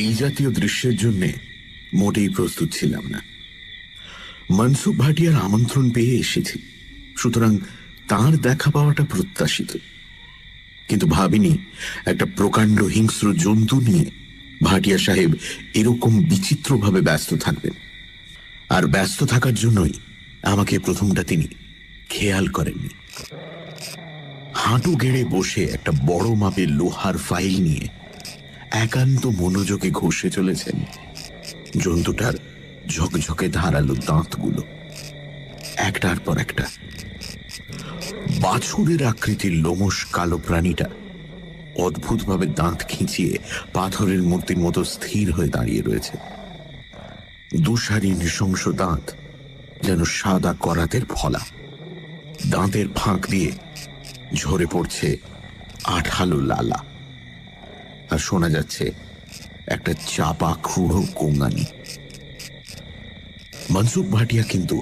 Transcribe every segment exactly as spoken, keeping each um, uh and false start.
এই জাতীয় দৃশ্যের জন্য মোটেই প্রস্তুত ছিলাম না। মনসুখ ভাটিয়ার আমন্ত্রণ পেয়ে এসেছি, সুতরাং তার দেখা পাওয়াটা প্রত্যাশিত, কিন্তু ভাবিনি একটা প্রকাণ্ড হিংস্র জন্তু নিয়ে ভাটিয়া সাহেব এরকম বিচিত্রভাবে ব্যস্ত থাকবেন। আর ব্যস্ত থাকার জন্যই আমাকে প্রথমটা তিনি খেয়াল করেননি। হাঁটু গেড়ে বসে একটা বড় মাপের লোহার ফাইল নিয়ে একান্ত মনোযোগে ঘষে চলেছেন জন্তুটার ঝকঝকে ধারালো দাঁতগুলো, একটার পর একটা। বাছুরের আকৃতির লোমশ কালো প্রাণীটা অদ্ভুতভাবে দাঁত খিঁচিয়ে পাথরের মূর্তির মতো স্থির হয়ে দাঁড়িয়ে রয়েছে। দুসারি নৃশংস দাঁত যেন সাদা করাতের ফলা, দাঁতের ফাঁক দিয়ে ঝরে পড়ছে আঠালো লালা, আর শোনা যাচ্ছে একটা চাপা ক্রুড় গোঙানি। মনসুখ ভাটিয়া কিন্তু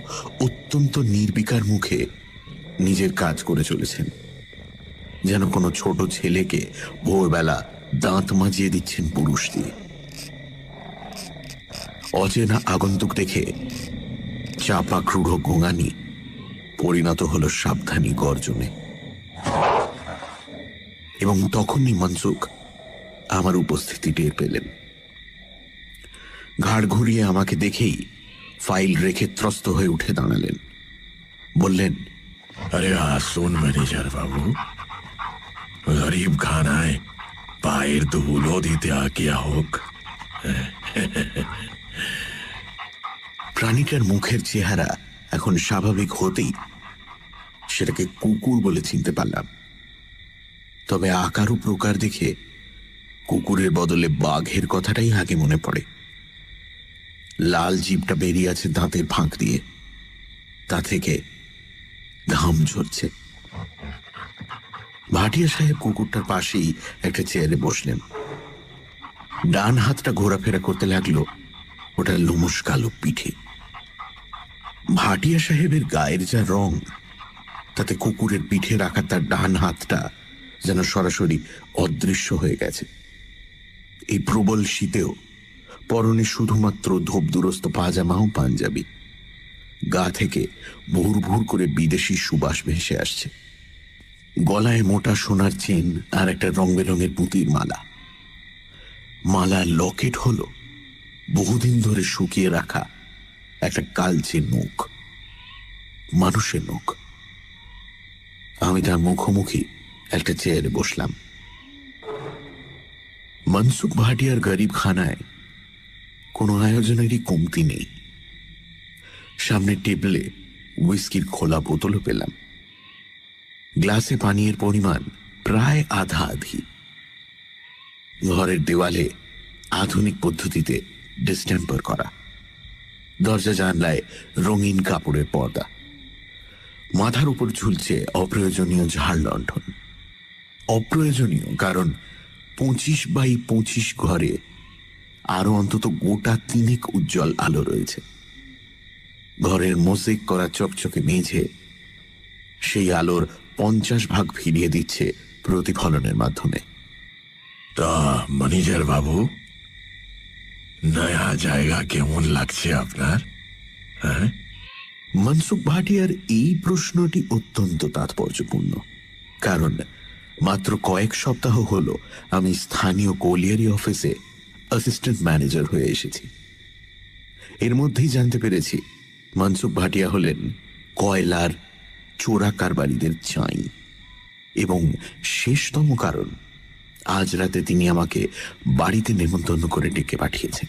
অত্যন্ত নির্বিকার মুখে নিজের কাজ করে চলেছেন, যেন কোনো ছোট ছেলেকে ভোরবেলা দাঁত মাজিয়ে দিচ্ছেন পুরুষ দিয়ে। অচেনা আগন্তুক দেখে চাপা ক্রুড় গোঙানি পরিণত হল সাবধানী গর্জনে, এবং তখনই মনসুখ আমার উপস্থিতি টের পেলেন। ঘাড় ঘুরিয়ে আমাকে দেখেই ফাইল রেখে ত্রস্ত হয়ে উঠে দাঁড়ালেন, বললেন, अरे आसुन मैनेजर बाबू, गरीब खानाए पायर धूलो दी त्याग किया होक। প্রাণীটার মুখের চেহারা এখন স্বাভাবিক হতেই সেটাকে কুকুর বলে চিনতে পারলাম, তবে আকার ও প্রকার দেখে কুকুরের বদলে বাঘের কথাটাই আগে মনে পড়ে। লাল জিভটা বেরিয়ে আছে দাঁতের ফাঁক দিয়ে, তা থেকে ঘাম ঝরছে। ভাটিয়া সাহেব কুকুরটার পাশেই একটা চেয়ারে বসলেন, ডান হাতটা ঘোরাফেরা করতে লাগলো ওটা লোমশ কালো পিঠে। ভাটিয়া সাহেবের গায়ের যা রং, তাতে কুকুরের পিঠে রাখা তার ডান হাতটা যেন সরাসরি অদৃশ্য হয়ে গেছে। এই প্রবল শীতেও পরনে শুধুমাত্র ধোপদুরস্ত পাজামা ও পাঞ্জাবি, গা থেকে ভুর ভুর করে বিদেশি সুবাস ভেসে আসছে। গলায় মোটা সোনার চেন আর একটা রং বেরঙের পুঁতির মালা। মালা লকেট হল বহুদিন ধরে শুকিয়ে রাখা একটা কালচে নখ, মানুষের নখ। আমি তার মুখোমুখি একটা চেয়ারে বসলাম। মনসুখ ভাটিয়ার গরিব খানায় কোনো আয়োজনেরই কমতি নেই। সামনে টেবিলে হুইস্কির খোলা বোতলও পেলাম, গ্লাসে পানীয়ের পরিমাণ প্রায় আধা আধি। ঘরের দেওয়ালে আধুনিক পদ্ধতিতে ডিস্টেম্পার করা, দরজা জানলায় রঙিন কাপড়ের পর্দা, মাথার উপর ঝুলছে অপ্রয়োজনীয় ঝাড় লণ্ঠন। অপ্রয়োজনীয় কারণ পঁচিশ বাই পঁচিশ ঘরে আরো অন্তত গোটা তিনেক উজ্জ্বল আলো রয়েছে। ঘরের মোজাইক করা চকচকে মেঝে সেই আলোর পঞ্চাশ ভাগ ফিরিয়ে দিচ্ছে প্রতিফলনের মাধ্যমে। তা ম্যানেজার বাবু, নয়া জায়গা কেমন লাগছে আপনার? মনসুখ ভাটিয়ার এই প্রশ্নটি অত্যন্ত তাৎপর্যপূর্ণ, কারণ মাত্র কয়েক সপ্তাহ হল আমি স্থানীয় কোলিয়ারি অফিসে অ্যাসিস্ট্যান্ট ম্যানেজার হয়ে এসেছি। এর মধ্যেই জানতে পেরেছি মনসুখ ভাটিয়া হলেন কয়লার চোরা কারবারিদের চাঁই, এবং শেষতম কারণ আজ রাতে তিনি আমাকে বাড়িতে নেমন্তন্ন করে ডেকে পাঠিয়েছেন।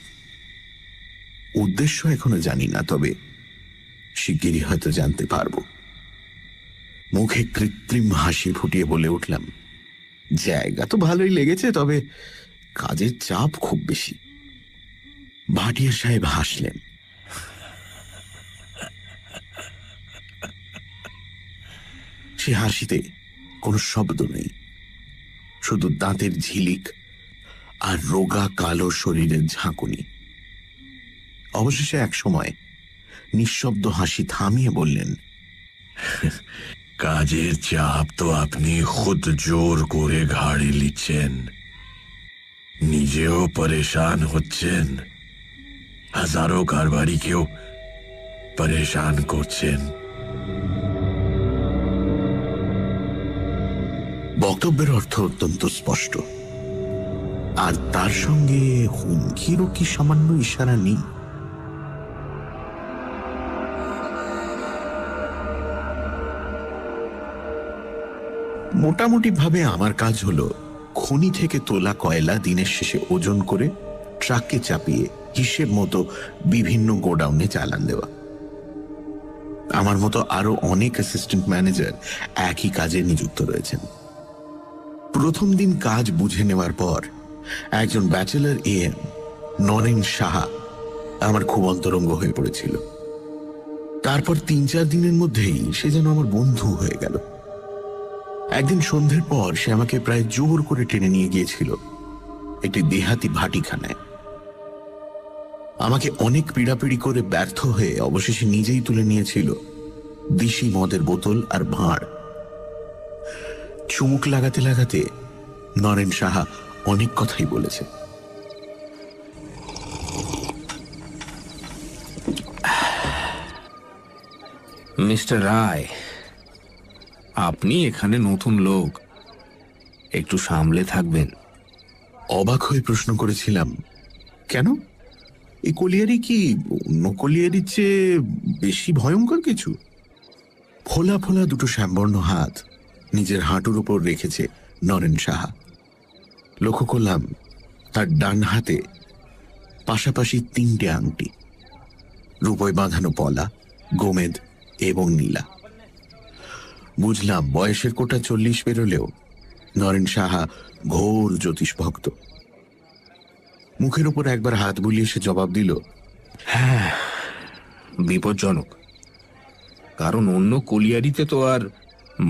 উদ্দেশ্য এখনো জানি না, তবে শিগগিরই হয়তো জানতে পারব। মুখে কৃত্রিম হাসি ফুটিয়ে বলে উঠলাম, জায়গা তো ভালোই লেগেছে, তবে কাজের চাপ খুব বেশি। ভাটিয়া সাহেব হাসলেন, সে হাসিতে কোনো শব্দ নেই, শুধু দাঁতের ঝিলিক আর রোগা কালো শরীরের ঝাঁকুনি। অবশেষে এক সময় নিঃশব্দ হাসি থামিয়ে বললেন, কাজের চাপ তো আপনি খুদ জোর করে ঘাড়ে নিচ্ছেন, निजेओ परेशान होच्छेन, हजारों कारबारी क्यों परेशान করছেন। বক্তব্যের অর্থ অত্যন্ত স্পষ্ট, আর তার সঙ্গে হুমকিরও কি সামান্য ইশারা নেই? মোটামুটি ভাবে আমার কাজ হলো খনি থেকে তোলা কয়লা দিনের শেষে ওজন করে ট্রাকে চাপিয়ে হিসেব মতো বিভিন্ন গোডাউনে চালান দেওয়া। আমার মতো আরো অনেক অ্যাসিস্ট্যান্ট ম্যানেজার একই কাজে নিযুক্ত রয়েছেন। প্রথম দিন কাজ বুঝে নেওয়ার পর একজন ব্যাচেলর এএম নরেন সাহা আমার খুব অন্তরঙ্গ হয়ে পড়েছিল। তারপর তিন চার দিনের মধ্যেই সে যেন আমার বন্ধু হয়ে গেল। একদিন সন্ধ্যের পর সে আমাকে প্রায় জোর করে টেনে নিয়ে গিয়েছিল একটি দেহাতি ভাটিখানায়। আমাকে অনেক পিড়াপিড়ি করে ব্যর্থ হয়ে অবশেষে নিজেই তুলে নিয়েছিল দেশি মদের বোতল আর ভাঁড়। চুমুক লাগাতে লাগাতে নরেন সাহা অনেক কথাই বলেছে। মিস্টার রায়, আপনি এখানে নতুন লোক, একটু সামলে থাকবেন। অবাক হয়ে প্রশ্ন করেছিলাম, কেন? এই কলিয়ারি কি অন্য কলিয়ারির চেয়ে বেশি ভয়ঙ্কর কিছু? ফোলা ফোলা দুটো শ্যামবর্ণ হাত নিজের হাঁটুর উপর রেখেছে নরেন সাহা। লক্ষ্য করলাম তার ডান হাতে পাশাপাশি তিনটে আংটি, রূপোয় বাঁধানো পলা, গোমেদ এবং নীলা। বুঝলাম বয়সের কোটা চল্লিশ পেরোলেও নরেন সাহা ঘোর জ্যোতিষ ভক্ত। মুখের উপর একবার হাত বুলিয়ে সে জবাব দিল, হ্যাঁ বিপজ্জনক, কারণ অন্য কলিয়ারিতে তো আর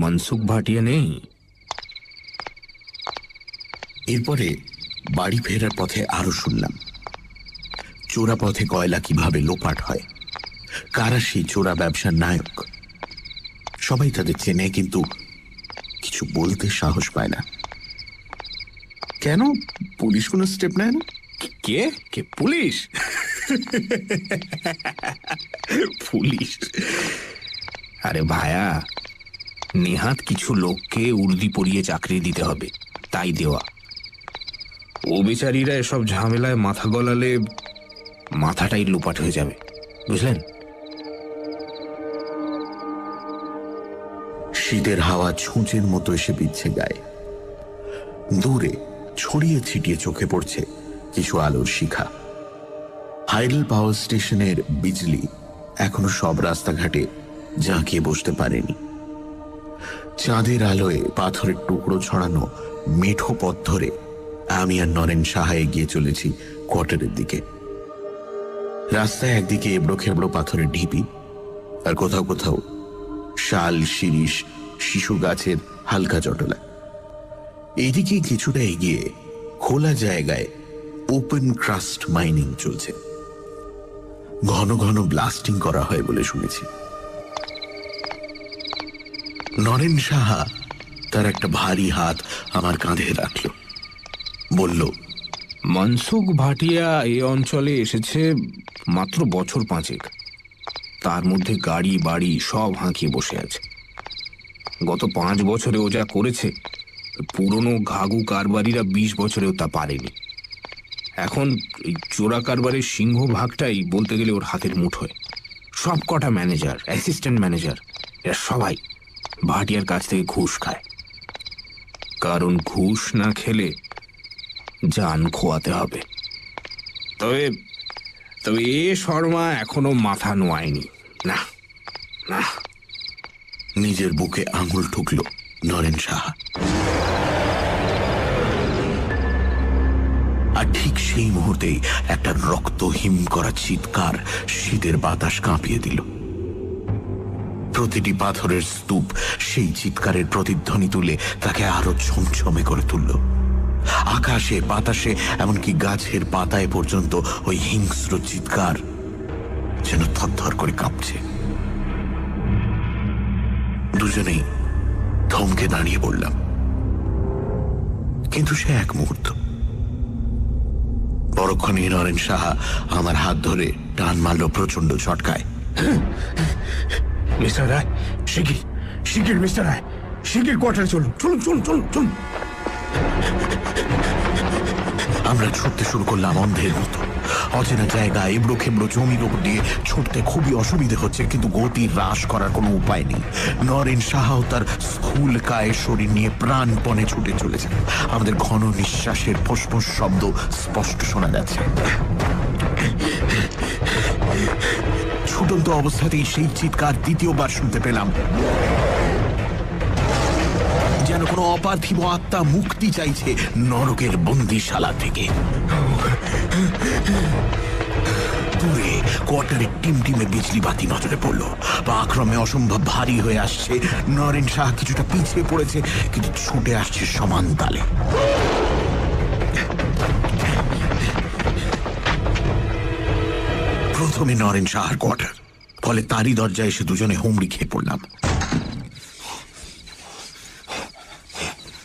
মনসুখ ভাটিয়া নেই। এরপরে বাড়ি ফেরার পথে আরো শুনলাম চোরা পথে কয়লা কিভাবে লোপাট হয়, কারা সেই চোরা ব্যবসার নায়ক। সবাই তাদের চেনে, কিন্তু কিছু বলতে সাহস পায় না। কেন পুলিশ কোনো স্টেপ নেয় না? কে কে পুলিশ? পুলিশ আরে ভায়া, নেহাত কিছু লোককে উর্দি পরিয়ে চাকরি দিতে হবে, তাই দেওয়া। ও বিচারীরা এসব ঝামেলায় মাথা গলালে মাথাটাই লোপাট হয়ে যাবে, বুঝলেন? শীতের হাওয়া ছুঁচের মতো এসে বিচ্ছে গায়ে। দূরে ছড়িয়ে ছিটিয়ে চোখে পড়ছে কিছু আলোর শিখা। হাইডেল পাওয়ার স্টেশনের বিজলি এখনো সব রাস্তাঘাটে ঝাঁকিয়ে বসতে পারেনি। চাঁদের আলোয় পাথরের টুকরো ছড়ানো মেঠো পথ ধরে আমি আর নরেন সাহা এগিয়ে চলেছি কোয়ার্টারের দিকে। রাস্তায় একদিকে এবড়ো খেবড়ো পাথরের ঢিপি, আর কোথাও কোথাও শাল, শিরীষ, শিশু গাছের হালকা জটলা। এইদিকে কিছুটা এগিয়ে খোলা জায়গায় ওপেন ক্রাস্ট মাইনিং চলছে, ঘন ঘন ব্লাস্টিং করা হয় বলে শুনেছি। নরেন সাহা তার একটা ভারী হাত আমার কাঁধে রাখল, বলল, মনসুখ ভাটিয়া এ অঞ্চলে এসেছে মাত্র বছর পাঁচেক, তার মধ্যে গাড়ি বাড়ি সব হাঁকিয়ে বসে আছে। গত পাঁচ বছরে ও যা করেছে পুরনো ঘাঘু কারবারিরা বিশ বছরেও তা পারেনি। এখন চোরা কারবারের সিংহভাগটাই বলতে গেলে ওর হাতের মুঠোয়। সব কটা ম্যানেজার, অ্যাসিস্ট্যান্ট ম্যানেজার, এরা সবাই ভাটিয়ার কাছ থেকে ঘুষ খায়, কারণ ঘুষ না খেলে জান খোয়াতে হবে। তবে তবে এ শর্মা এখনো মাথা নোয়ায়নি। না না নিজের বুকে আঙুল ঠুকল নরেন সাহা। আর ঠিক সেই মুহূর্তেই একটা রক্ত হিম করা চিৎকার শীতের বাতাস কাঁপিয়ে দিল। প্রতিটি পাথরের স্তূপ সেই চিৎকারের প্রতিধ্বনি তুলে তাকে আরো ছমছমে করে তুলল। আকাশে, বাতাসে, এমনকি গাছের পাতায় পর্যন্ত ওই হিংস্র চিৎকার যেন থরথর করে কাঁপছে। দুজনেই থমকে দাঁড়িয়ে পড়লাম, কিন্তু সে এক মুহূর্ত পরক্ষণেই নরেন সাহা আমার হাত ধরে টান মারল প্রচন্ড ঝটকায়। মিস্টার রায়, শিগগির শিগগির মিস্টার রায়, শিগগির কোয়ার্টারে চলুন চলুন চলুন চলুন চলুন। আমরা ছুটতে শুরু করলাম অন্ধের মতো। অচেনা জায়গা, এবড়ো খেবড়ো জমির উপর দিয়ে ছুটতে খুবই অসুবিধে হচ্ছে, কিন্তু গতি হ্রাস করার কোনো উপায় নেই। নরেন সাহাও তার স্কুল কায়ে শরীর নিয়ে প্রাণপণে ছুটে চলেছে। আমাদের ঘন নিঃশ্বাসের ফোঁস-ফোঁস শব্দ স্পষ্ট শোনা যাচ্ছে। ছুটন্ত অবস্থাতেই সেই চিৎকার দ্বিতীয়বার শুনতে পেলাম, যেন কোনো অপার্থিব আত্মা মুক্তি চাইছে নরকের বন্দিশালা থেকে। দূরে কোয়ার্টারের টিমটিমে বিজলি বাতি নজরে পড়ল। পাক্রমে অসম্ভব ভারী হয়ে আসছে। নরেন সাহা কিছুটা পিছিয়ে পড়েছে, কিন্তু ছুটে আসছে সমান তালে। প্রথমে নরেন সাহার কোয়ার্টার, ফলে তারই দরজায় এসে দুজনে হুমড়ি খেয়ে পড়লাম।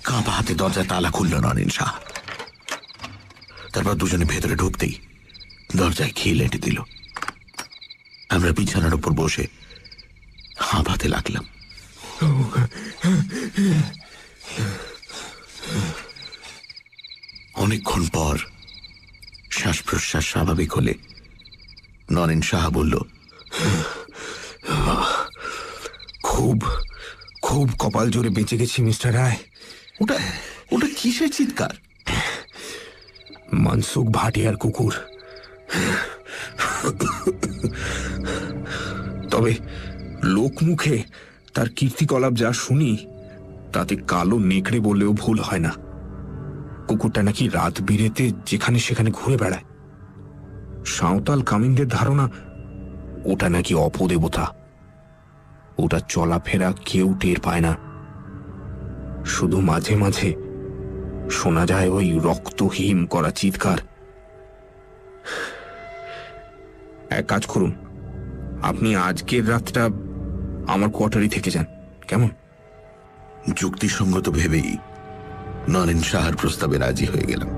কাঁপা হাতে দরজায় তালা খুলল নরেন সাহা। তারপর দুজনে ভেতরে ঢুকতেই দরজায় খিল এঁটে দিল। আমরা বিছানার উপর বসে হাঁপাতে লাগলাম। অনেকক্ষণ পর শ্বাস প্রশ্বাস স্বাভাবিক হলে নরেন সাহা বলল, খুব খুব কপাল জোরে বেঁচে গেছি মিস্টার রায়। ওটা ওটা কিসের চিৎকার? মনসুখ ভাটিয়ার কুকুর। তবে লোকমুখে তার কীর্তিকলাপ যা শুনি তাতে কালো নেকড়ে বললেও ভুল হয় না। কুকুরটা নাকি রাত বিরেতে যেখানে সেখানে ঘুরে বেড়ায়। সাঁওতাল কামিনদের ধারণা ওটা নাকি অপদেবতা। ওটা চলাফেরা কেউ টের পায় না, শুধু মাঝে মাঝে শোনা যায় ওই রক্ত হিম করা চিৎকার। এক কাজ করুন, আপনি আজকের রাতটা আমার কোয়ার্টারে থেকে যান, কেমন? যুক্তিসঙ্গত ভেবেই নরেন সাহার প্রস্তাবে রাজি হয়ে গেলাম।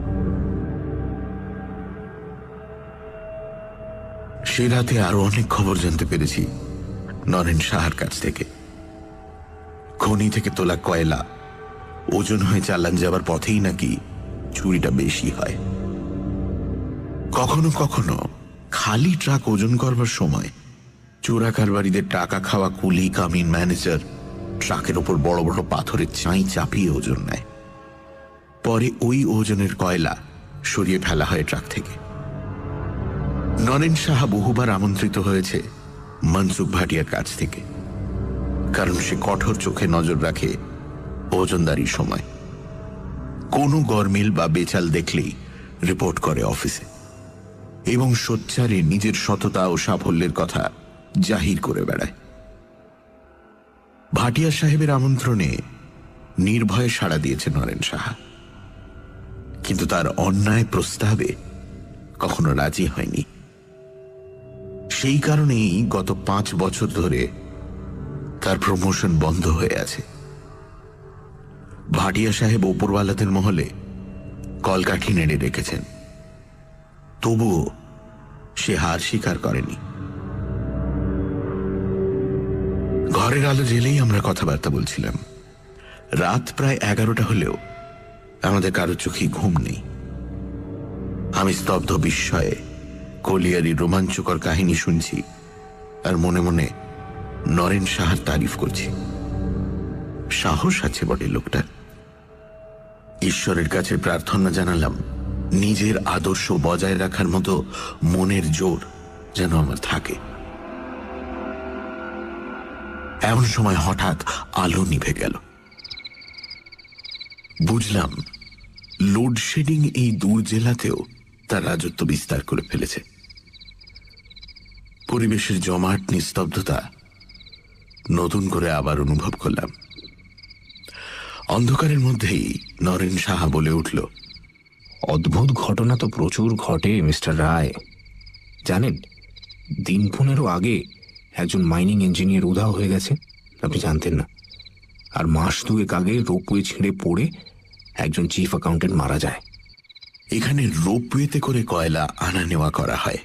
সে রাতে আরো অনেক খবর জানতে পেরেছি নরেন সাহার কাছ থেকে। খনি থেকে তোলা কয়লা ওজন হয়ে চালান যাবার পথেই নাকি চুরিটা বেশি হয়। কখনো কখনো খালি ট্রাক ওজন করবার সময় চোরা কারবারিদের টাকা খাওয়া কুলি কামিন ম্যানেজার ট্রাকের ওপর বড় বড় পাথরের চাই চাপিয়ে ওজন নেয়। পরে ওই ওজনের কয়লা সরিয়ে ফেলা হয় ট্রাক থেকে। নরেন সাহা বহুবার আমন্ত্রিত হয়েছে মনসুখ ভাটিয়ার কাছ থেকে, কারণ সে কঠোর চোখে নজর রাখে ওজনদারির সময়। কোনো গরমিল বা বেচাল দেখলেই রিপোর্ট করে অফিসে, এবং সোচ্চারে নিজের সততা ও সাফল্যের কথা জাহির করে বেড়ায়। ভাটিয়া সাহেবের আমন্ত্রণে নির্ভয়ে সাড়া দিয়েছে নরেন সাহা, কিন্তু তার অন্যায় প্রস্তাবে কখনো রাজি হয়নি। সেই কারণেই গত পাঁচ বছর ধরে তার প্রমোশন বন্ধ হয়ে আছে। ভাটিয়া সাহেব ওপরওয়ালাদের মহলে কলকাঠি নেড়ে রেখেছেন, তবুও সে হার স্বীকার করেনি। ঘরের আলো জেলেই আমরা কথাবার্তা বলছিলাম। রাত প্রায় এগারোটা হলেও আমাদের কারো চোখে ঘুম নেই। আমি স্তব্ধ বিস্ময়ে কলিয়ারি রোমাঞ্চকর কাহিনী শুনছি আর মনে মনে নরেন সাহার তারিফ করছি। সাহস আছে বটে লোকটা। ঈশ্বরের কাছে প্রার্থনা জানালাম নিজের আদর্শ বজায় রাখার মতো মনের জোর যেন আমার থাকে। এমন সময় হঠাৎ আলো নিভে গেল। বুঝলাম লোডশেডিং এই দূর জেলাতেও তার রাজত্ব বিস্তার করে ফেলেছে। পরিবেশের জমাট নিস্তব্ধতা নতুন করে আবার অনুভব করলাম। অন্ধকারের মধ্যেই নরেন সাহা বলে উঠল, অদ্ভুত ঘটনা তো প্রচুর ঘটে মিস্টার রায়। জানেন, দিন পনেরো আগে একজন মাইনিং ইঞ্জিনিয়ার উধাও হয়ে গেছে, আপনি জানতেন না। আর মাস দুয়েক আগে রোপওয়ে ছিঁড়ে পড়ে একজন চিফ অ্যাকাউন্টেন্ট মারা যায়। এখানে রোপওয়েতে করে কয়লা আনা নেওয়া করা হয়।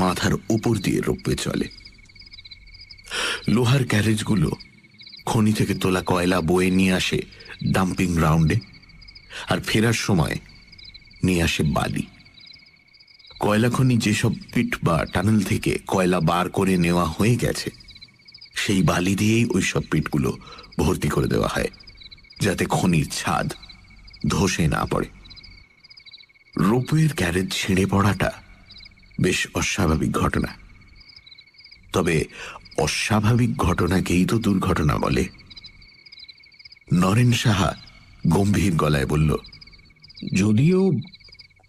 মাথার উপর দিয়ে রোপওয়ে চলে। লোহার ক্যারেজগুলো খনি থেকে তোলা কয়লা বয়ে নিয়ে আসে ডাম্পিং গ্রাউন্ডে, আর ফেরার সময় নিয়ে আসে বালি। কয়লা খনি যেসব পিট বা টানেল থেকে কয়লা বার করে নেওয়া হয়ে গেছে সেই বালি দিয়েই ওইসব পিটগুলো ভর্তি করে দেওয়া হয়, যাতে খনির ছাদ ধসে না পড়ে। রোপওয়ের ক্যারেজ ছিঁড়ে পড়াটা বেশ অস্বাভাবিক ঘটনা, তবে অস্বাভাবিক ঘটনাকেই তো দুর্ঘটনা বলে। নরেন সাহা গম্ভীর গলায় বলল, যদিও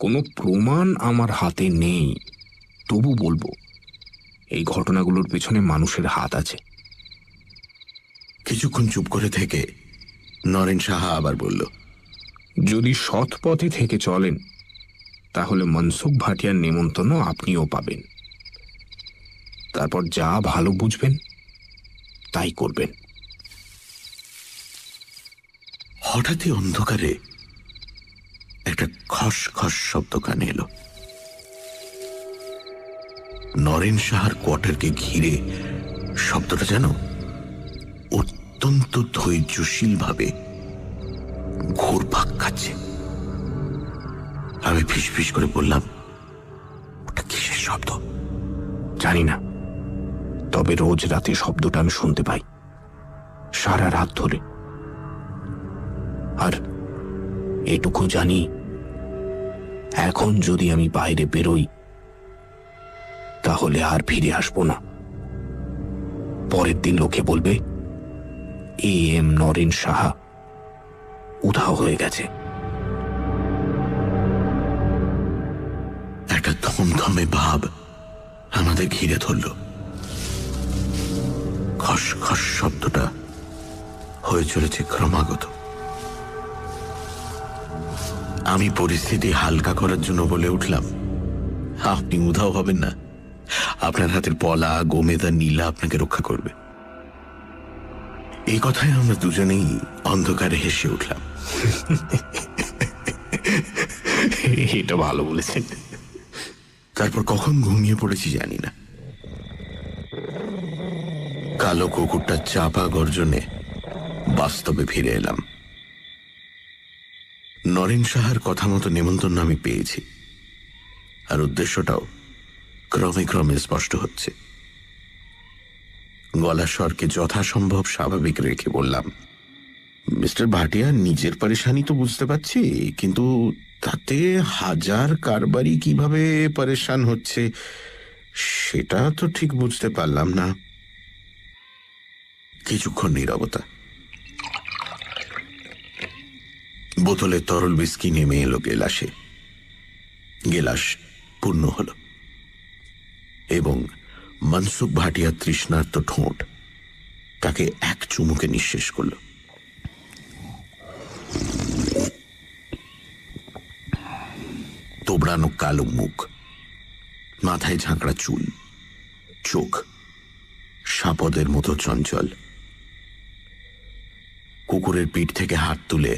কোনো প্রমাণ আমার হাতে নেই, তবু বলবো এই ঘটনাগুলোর পেছনে মানুষের হাত আছে। কিছুক্ষণ চুপ করে থেকে নরেন সাহা আবার বলল, যদি সৎ পথে থেকে চলেন তাহলে মনসুখ ভাটিয়ার নিমন্ত্রণ আপনিও পাবেন। তারপর যা ভালো বুঝবেন তাই করবেন। হঠাৎই অন্ধকারে একটা খস খস শব্দ কানে এলো। নরেন সাহার কোয়ার্টারকে ঘিরে শব্দটা যেন অত্যন্ত ধৈর্যশীল ভাবে ঘুরপাক খাচ্ছে। আমি ফিস ফিস করে বললাম, ওটা কিসের শব্দ? জানি না, তবে রোজ রাতে শব্দটা আমি শুনতে পাই সারা রাত ধরে। আর এটুকু জানি, এখন যদি আমি বাইরে বেরোই তাহলে আর ফিরে আসবো না। পরের দিন লোকে বলবে এ এম নরেন সাহা উধাও হয়ে গেছে। একটা থমথমে ভাব আমাদের ঘিরে ধরল। খস খস শব্দটা হয়ে চলেছে ক্রমাগত। আমি পরিস্থিতি হালকা করার জন্য বলে উঠলাম, আপনি উধাও হবেন না, আপনার হাতের পলা গোমেদা নীলা আপনাকে রক্ষা করবে। এই কথায় আমরা দুজনেই অন্ধকারে হেসে উঠলাম। এটা ভালো বলেছেন। তারপর কখন ঘুমিয়ে পড়েছি জানি না। কালো কুকুরটা চাপা গর্জনে বাস্তবে ফিরে এলাম। নরেন সাহার কথা মতো নিমন্ত্রণ আমি পেয়েছি, আর উদ্দেশ্যটাও ক্রমে ক্রমে স্পষ্ট হচ্ছে। গলা স্বরকে যথাসম্ভব স্বাভাবিক রেখে বললাম, মিস্টার ভাটিয়া, নিজের পরেশানি তো বুঝতে পারছি, কিন্তু তাতে হাজার কারবারি কিভাবে পরেশান হচ্ছে সেটা তো ঠিক বুঝতে পারলাম না। কিছুক্ষণ নীরবতা। বোতলে তরল বিস্কি নেমে এলো গেলাসে। গেলাস পূর্ণ হল এবং মনসুখ ভাটিয়া তৃষ্ণার্ত ঠোঁট তাকে এক চুমুকে নিঃশেষ করল। তোবড়ানো কালো মুখ, মাথায় ঝাঁকড়া চুল, চোখ সাপদের মতো চঞ্চল। কুকুরের পিঠ থেকে হাত তুলে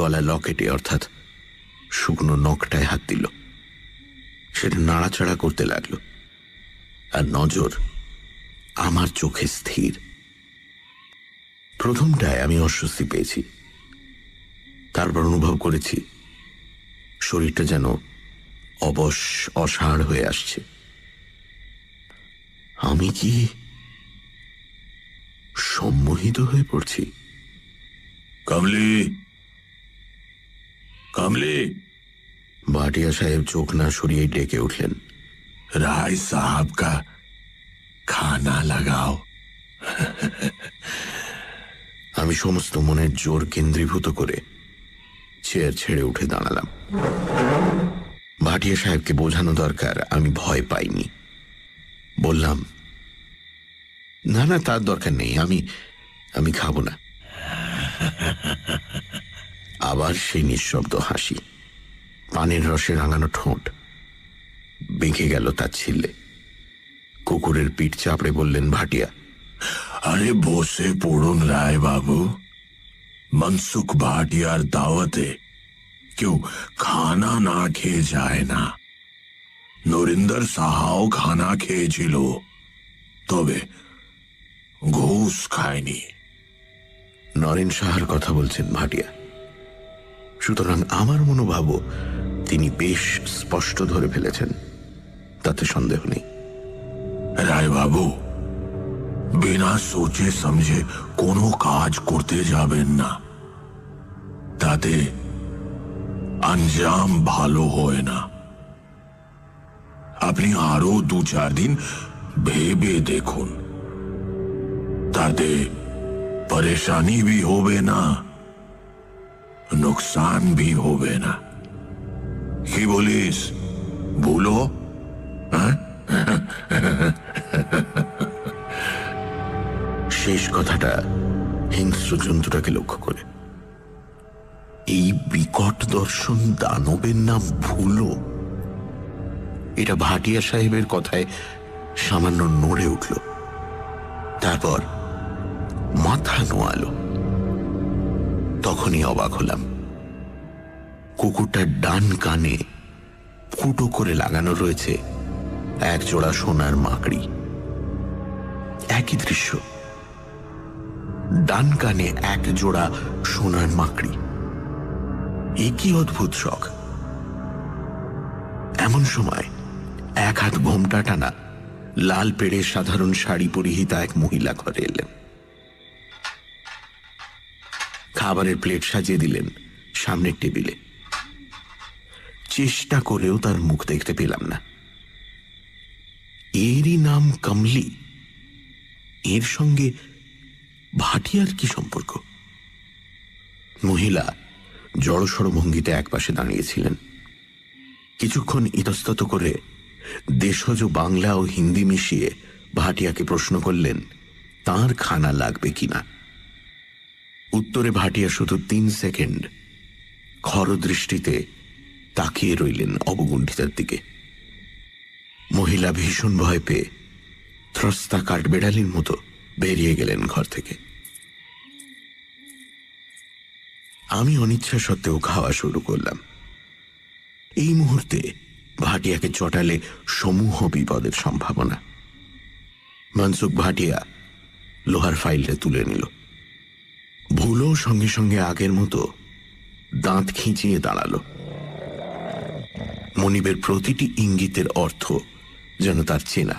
গলা লকেটে অর্থাৎ শুকনো নখটায় হাত দিল। সেটা নাড়াচাড়া করতে লাগল, আর নজর আমার চোখে স্থির। প্রথমটায় আমি অস্বস্তি পেয়েছি, তারপর অনুভব করেছি শরীরটা যেন অবশ অসাড় হয়ে আসছে। আমি কি সম্মোহিত হয়ে পড়ছি? কামলি, কামলি! ভাটিয়া সাহেব চোখ না সরিয়ে ডেকে উঠলেন, রায় সাহাব का खाना लगाओ। আমি সমস্ত মনের জোর কেন্দ্রীভূত করে চেয়ার ছেড়ে উঠে দাঁড়ালাম। ভাটিয়া সাহেবকে বোঝানো দরকার আমি ভয় পাইনি। বললাম, না না, তার দরকার নেই, আমি আমি খাবো না। আবার সেই নিঃশব্দ হাসি, পানের রসে রাঙানো ঠোঁট বেঁকে গেল তার ছিলে। কুকুরের পিঠ চাপড়ে বললেন ভাটিয়া, আরে বসে পড়ুন রায় বাবু, মনসুখ ভাটিয়ার দাওয়াতে क्यों खाना ना खे जाए ना। नोरिंदर साहाओ खाना खे जिलो तबे घूस खायनी। नरेन शाहर कथा बोलছেন भाटिया। সুতরাং আমার মনোভাবও তিনি বেশ স্পষ্ট ধরে ফেলেছেন, তাতে সন্দেহ নেই। রায় বাবু बिना सोचे समझे कोनो काज करते जाबेन ना, ताते अंजाम भालो होय ना। अपनी आरो दो चार दिन भेबे देखुन, ताते परेशानी भी होबे ना, नुकसान भी होबे ना। की बोलिस भूलो? শেষ কথাটা হিংস্র জন্তুটাকে লক্ষ্য করে। এই বিকট দর্শন দানবের নাম ভুলো, এটা ভাটিয়া সাহেবের কথায় সামান্য নড়ে উঠল, তারপর মাথা নোয়ালো। তখনই অবাক হলাম, কুকুরটার ডান কানে ফুটো করে লাগানো রয়েছে এক জোড়া সোনার মাকড়ি। একই দৃশ্য, ডান কানে এক জোড়া সোনার মাকড়ি। একই অদ্ভুত শখ। এমন সময় এক হাত ঘোমটা টানা লাল পেড়ে সাধারণ শাড়ি পরিহিতা এক মহিলা ঘরে এলেন। খাবারের প্লেট সাজিয়ে দিলেন সামনের টেবিলে। চেষ্টা করেও তার মুখ দেখতে পেলাম না। এরই নাম কমলি, এর সঙ্গে ভাটিয়ার কি সম্পর্ক? মহিলা জড়সড় ভঙ্গিতে একপাশে দাঁড়িয়েছিলেন। কিছুক্ষণ ইতস্তত করে দেশজ বাংলা ও হিন্দি মিশিয়ে ভাটিয়াকে প্রশ্ন করলেন তার খানা লাগবে কিনা। উত্তরে ভাটিয়া শুধু তিন সেকেন্ড খরদৃষ্টিতে তাকিয়ে রইলেন অবগুণ্ঠিতার দিকে। মহিলা ভীষণ ভয় পেয়ে ত্রস্তা কাঠবেড়ালির মতো বেরিয়ে গেলেন ঘর থেকে। আমি অনিচ্ছা সত্ত্বেও খাওয়া শুরু করলাম। এই মুহূর্তে ভাটিয়াকে চটালে সমূহ বিপদের সম্ভাবনা। মনসুখ ভাটিয়া লোহার ফাইলটা তুলে নিল। ভুলো সঙ্গে সঙ্গে আগের মতো দাঁত খিঁচিয়ে দাঁড়ালো। মনিবের প্রতিটি ইঙ্গিতের অর্থ যেন তার চেনা।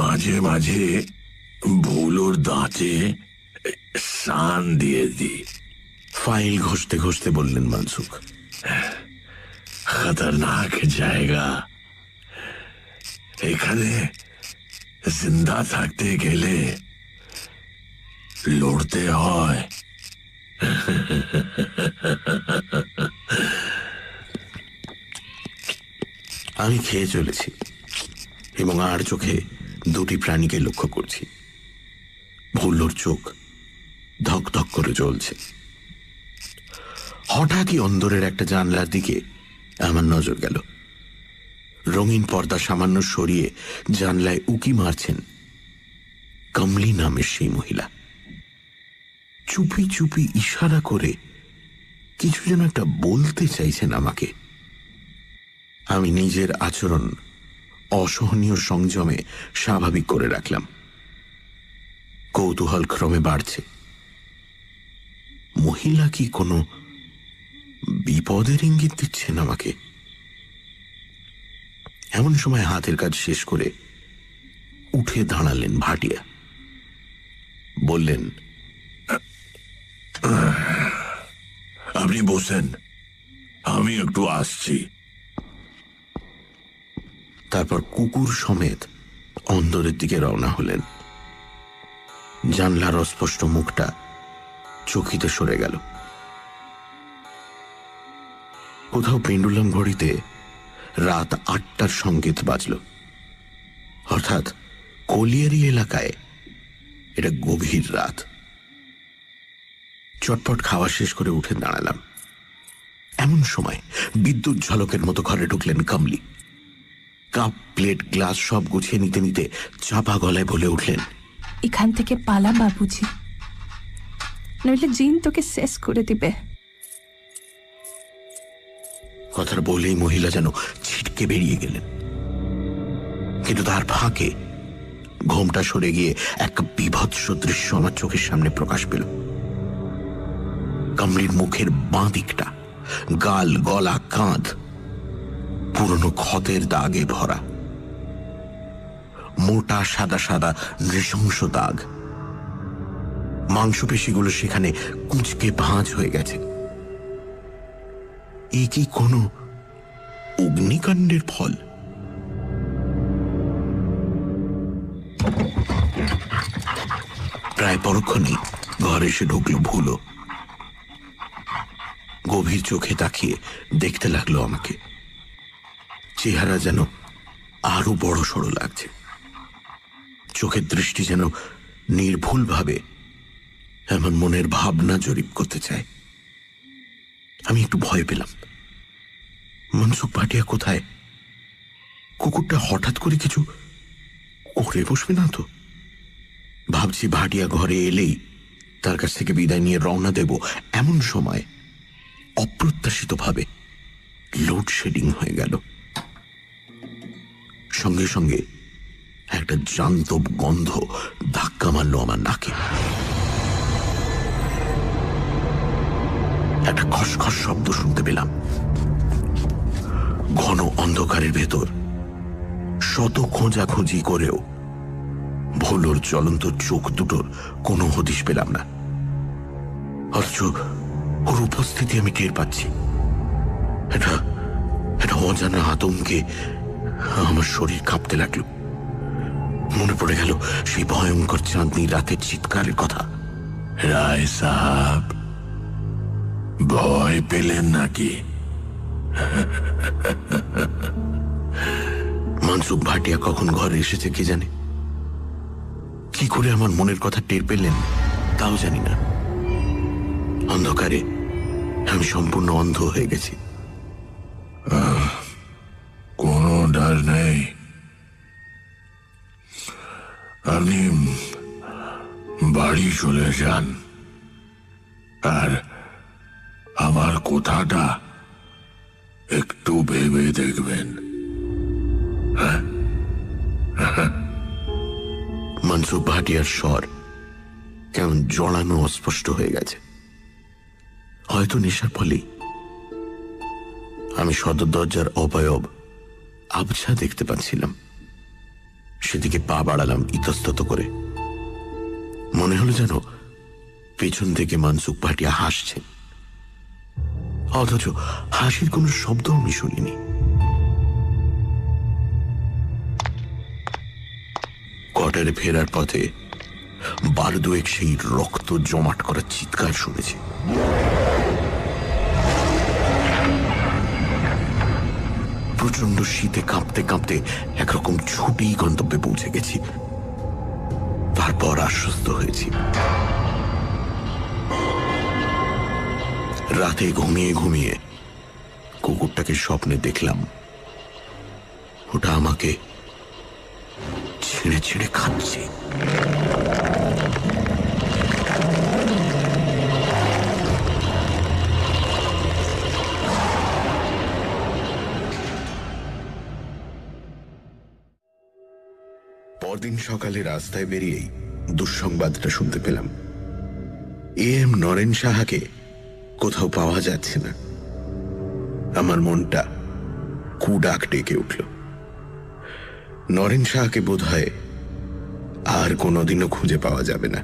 মাঝে মাঝে ভুলোর দাঁতে শান দিয়ে দি, ফাইল ঘষতে ঘষতে বললেন মনসুখ। খতরনাক জায়গা, এখানে জিন্দা থাকতে গেলে লড়তে হয়। আমি খেয়ে চলেছি এবং আর চোখে দুটি প্রাণীকে লক্ষ্য করছি। ভুলোর চোখ ধক ধক করে জ্বলছে। হঠাৎই অন্দরের একটা জানলার দিকে আমার নজর গেল। রঙিন পর্দা সামান্য সরিয়ে জানলায় উকি মারছেন কমলি নামের সেই মহিলা। চুপি চুপি ইশারা করে কিছু যেন একটা বলতে চাইছেন আমাকে। আমি নিজের আচরণ অসহনীয় সংযমে স্বাভাবিক করে রাখলাম। কৌতূহল ক্রমে বাড়ছে। মহিলা কি কোনো বিপদের ইঙ্গিত দিচ্ছেন আমাকে? এমন সময় হাতের কাজ শেষ করে উঠে দাঁড়ালেন ভাটিয়া। বললেন, আপনি বসেন, আমি একটু আসছি। তারপর কুকুর সমেত অন্দরের দিকে রওনা হলেন। জানলার অস্পষ্ট মুখটা চকিতে সরে গেল। কোথাও পেন্ডুলাম ঘড়িতে রাত আটটার সংকেত বাজল। অর্থাৎ কলিয়ারি এলাকায় এটা গভীর রাত। চটপট খাওয়া শেষ করে উঠে দাঁড়ালাম। এমন সময় বিদ্যুৎ ঝলকের মতো ঘরে ঢুকলেন কমলি। কাপ প্লেট গ্লাস সব গুছিয়ে নিতে নিতে চাপা গলায় বলে উঠলেন, এখান থেকে পালা বাবুজি, নইলে জিন তোকে শেষ করে দিবে। কথার বলেই মহিলা যেন ছিটকে বেরিয়ে গেলেন, কিন্তু তার ফাঁকে ঘোমটা সরে গিয়ে এক বিভৎস দৃশ্য আমার চোখের সামনে প্রকাশ পেল। কামড়ির মুখের বাঁ দিকটা, গাল, গলা, কাঁধ পুরনো ক্ষতের দাগে ভরা, মোটা সাদা সাদা নৃশংস দাগ। মাংসপেশিগুলো সেখানে কুঁচকে ভাঁজ হয়ে গেছে। এ কি কোনো অগ্নিকাণ্ডের ফল? প্রায় পরক্ষণেই ঘরে এসে ঢুকল ভুলো। গভীর চোখে তাকিয়ে দেখতে লাগলো আমাকে। চেহারা যেন আরো বড় সড়ো লাগছে, চোখের দৃষ্টি যেন নির্ভুলভাবে এমন মনের ভাবনা জরিপ করতে চায়। আমি একটু ভয় পেলাম। মনসুখ ভাটিয়া কোথায়? কুকুরটা হঠাৎ করে কিছু করে বসবে না তো? ভাবছি ভাটিয়া ঘরে এলেই তার কাছ থেকে বিদায় নিয়ে রওনা দেব। এমন সময় অপ্রত্যাশিতভাবে লোডশেডিং হয়ে গেল। সঙ্গে সঙ্গে একটা জান্তব গন্ধ ধাক্কা মারল আমার নাকে। একটা খসখস শব্দ শুনতে পেলাম। ঘন অন্ধকারের ভেতর শত খোঁজাখুঁজি করেও ভুলোর জ্বলন্ত চোখ দুটোর কোনো হদিশ পেলাম না, অথচ ওর উপস্থিতি আমি টের পাচ্ছি। এটা এটা অজানা আতঙ্কে আমার শরীর কাঁপতে লাগলো। মনে পড়ে গেল সেই ভয়ঙ্কর চাঁদনি রাতের চিৎকারের কথা। রায় সাহাব, ভয় পেলেন নাকি? মনসুখ ভাটিয়া কখন ঘরে এসেছে কে জানে। কি করে আমার মনের কথা টের পেলেন তাও জানি না। অন্ধকারে আমি সম্পূর্ণ অন্ধ হয়ে গেছি। কোনো ডার নেই, আপনি বাড়ি চলে যান। আর আমার কথাটা একটু ভেবে দেখবেন। মনসুখ ভাটিয়ার স্বর কেমন জড়ানো অস্পষ্ট হয়ে গেছে, হয়তো নেশার ফলেই। আমি সদর দরজার অবয়ব আবছা দেখতে পাচ্ছিলাম, সেদিকে পা বাড়ালাম ইতস্তত করে। মনে হলো যেন পেছন থেকে মনসুখ ভাটিয়া হাসছে, অথচ হাসির কোনো শব্দ আমি শুনিনি। কোয়ার্টারে ফেরার পথে বার দুয়েক সেই রক্ত জমাট করার চিৎকার শুনেছি। প্রচন্ড শীতে কাঁপতে কাঁপতে একরকম ছুটেই গন্তব্যে পৌঁছে গেছি। তারপর আশ্বস্ত হয়েছি। রাতে ঘুমিয়ে ঘুমিয়ে কুকুরটাকে স্বপ্নে দেখলাম। ওটা আমাকে ছিঁড়ে ছিঁড়ে খাচ্ছে। পরদিন সকালে রাস্তায় বেরিয়েই দুঃসংবাদটা শুনতে পেলাম। এ এম নরেন সাহাকে কোথাও পাওয়া যাচ্ছে না। আমার মনটা কুডাক ডেকে উঠল। নরেন সাহাকে বোধ হয় আর কোনোদিনও খুঁজে পাওয়া যাবে না।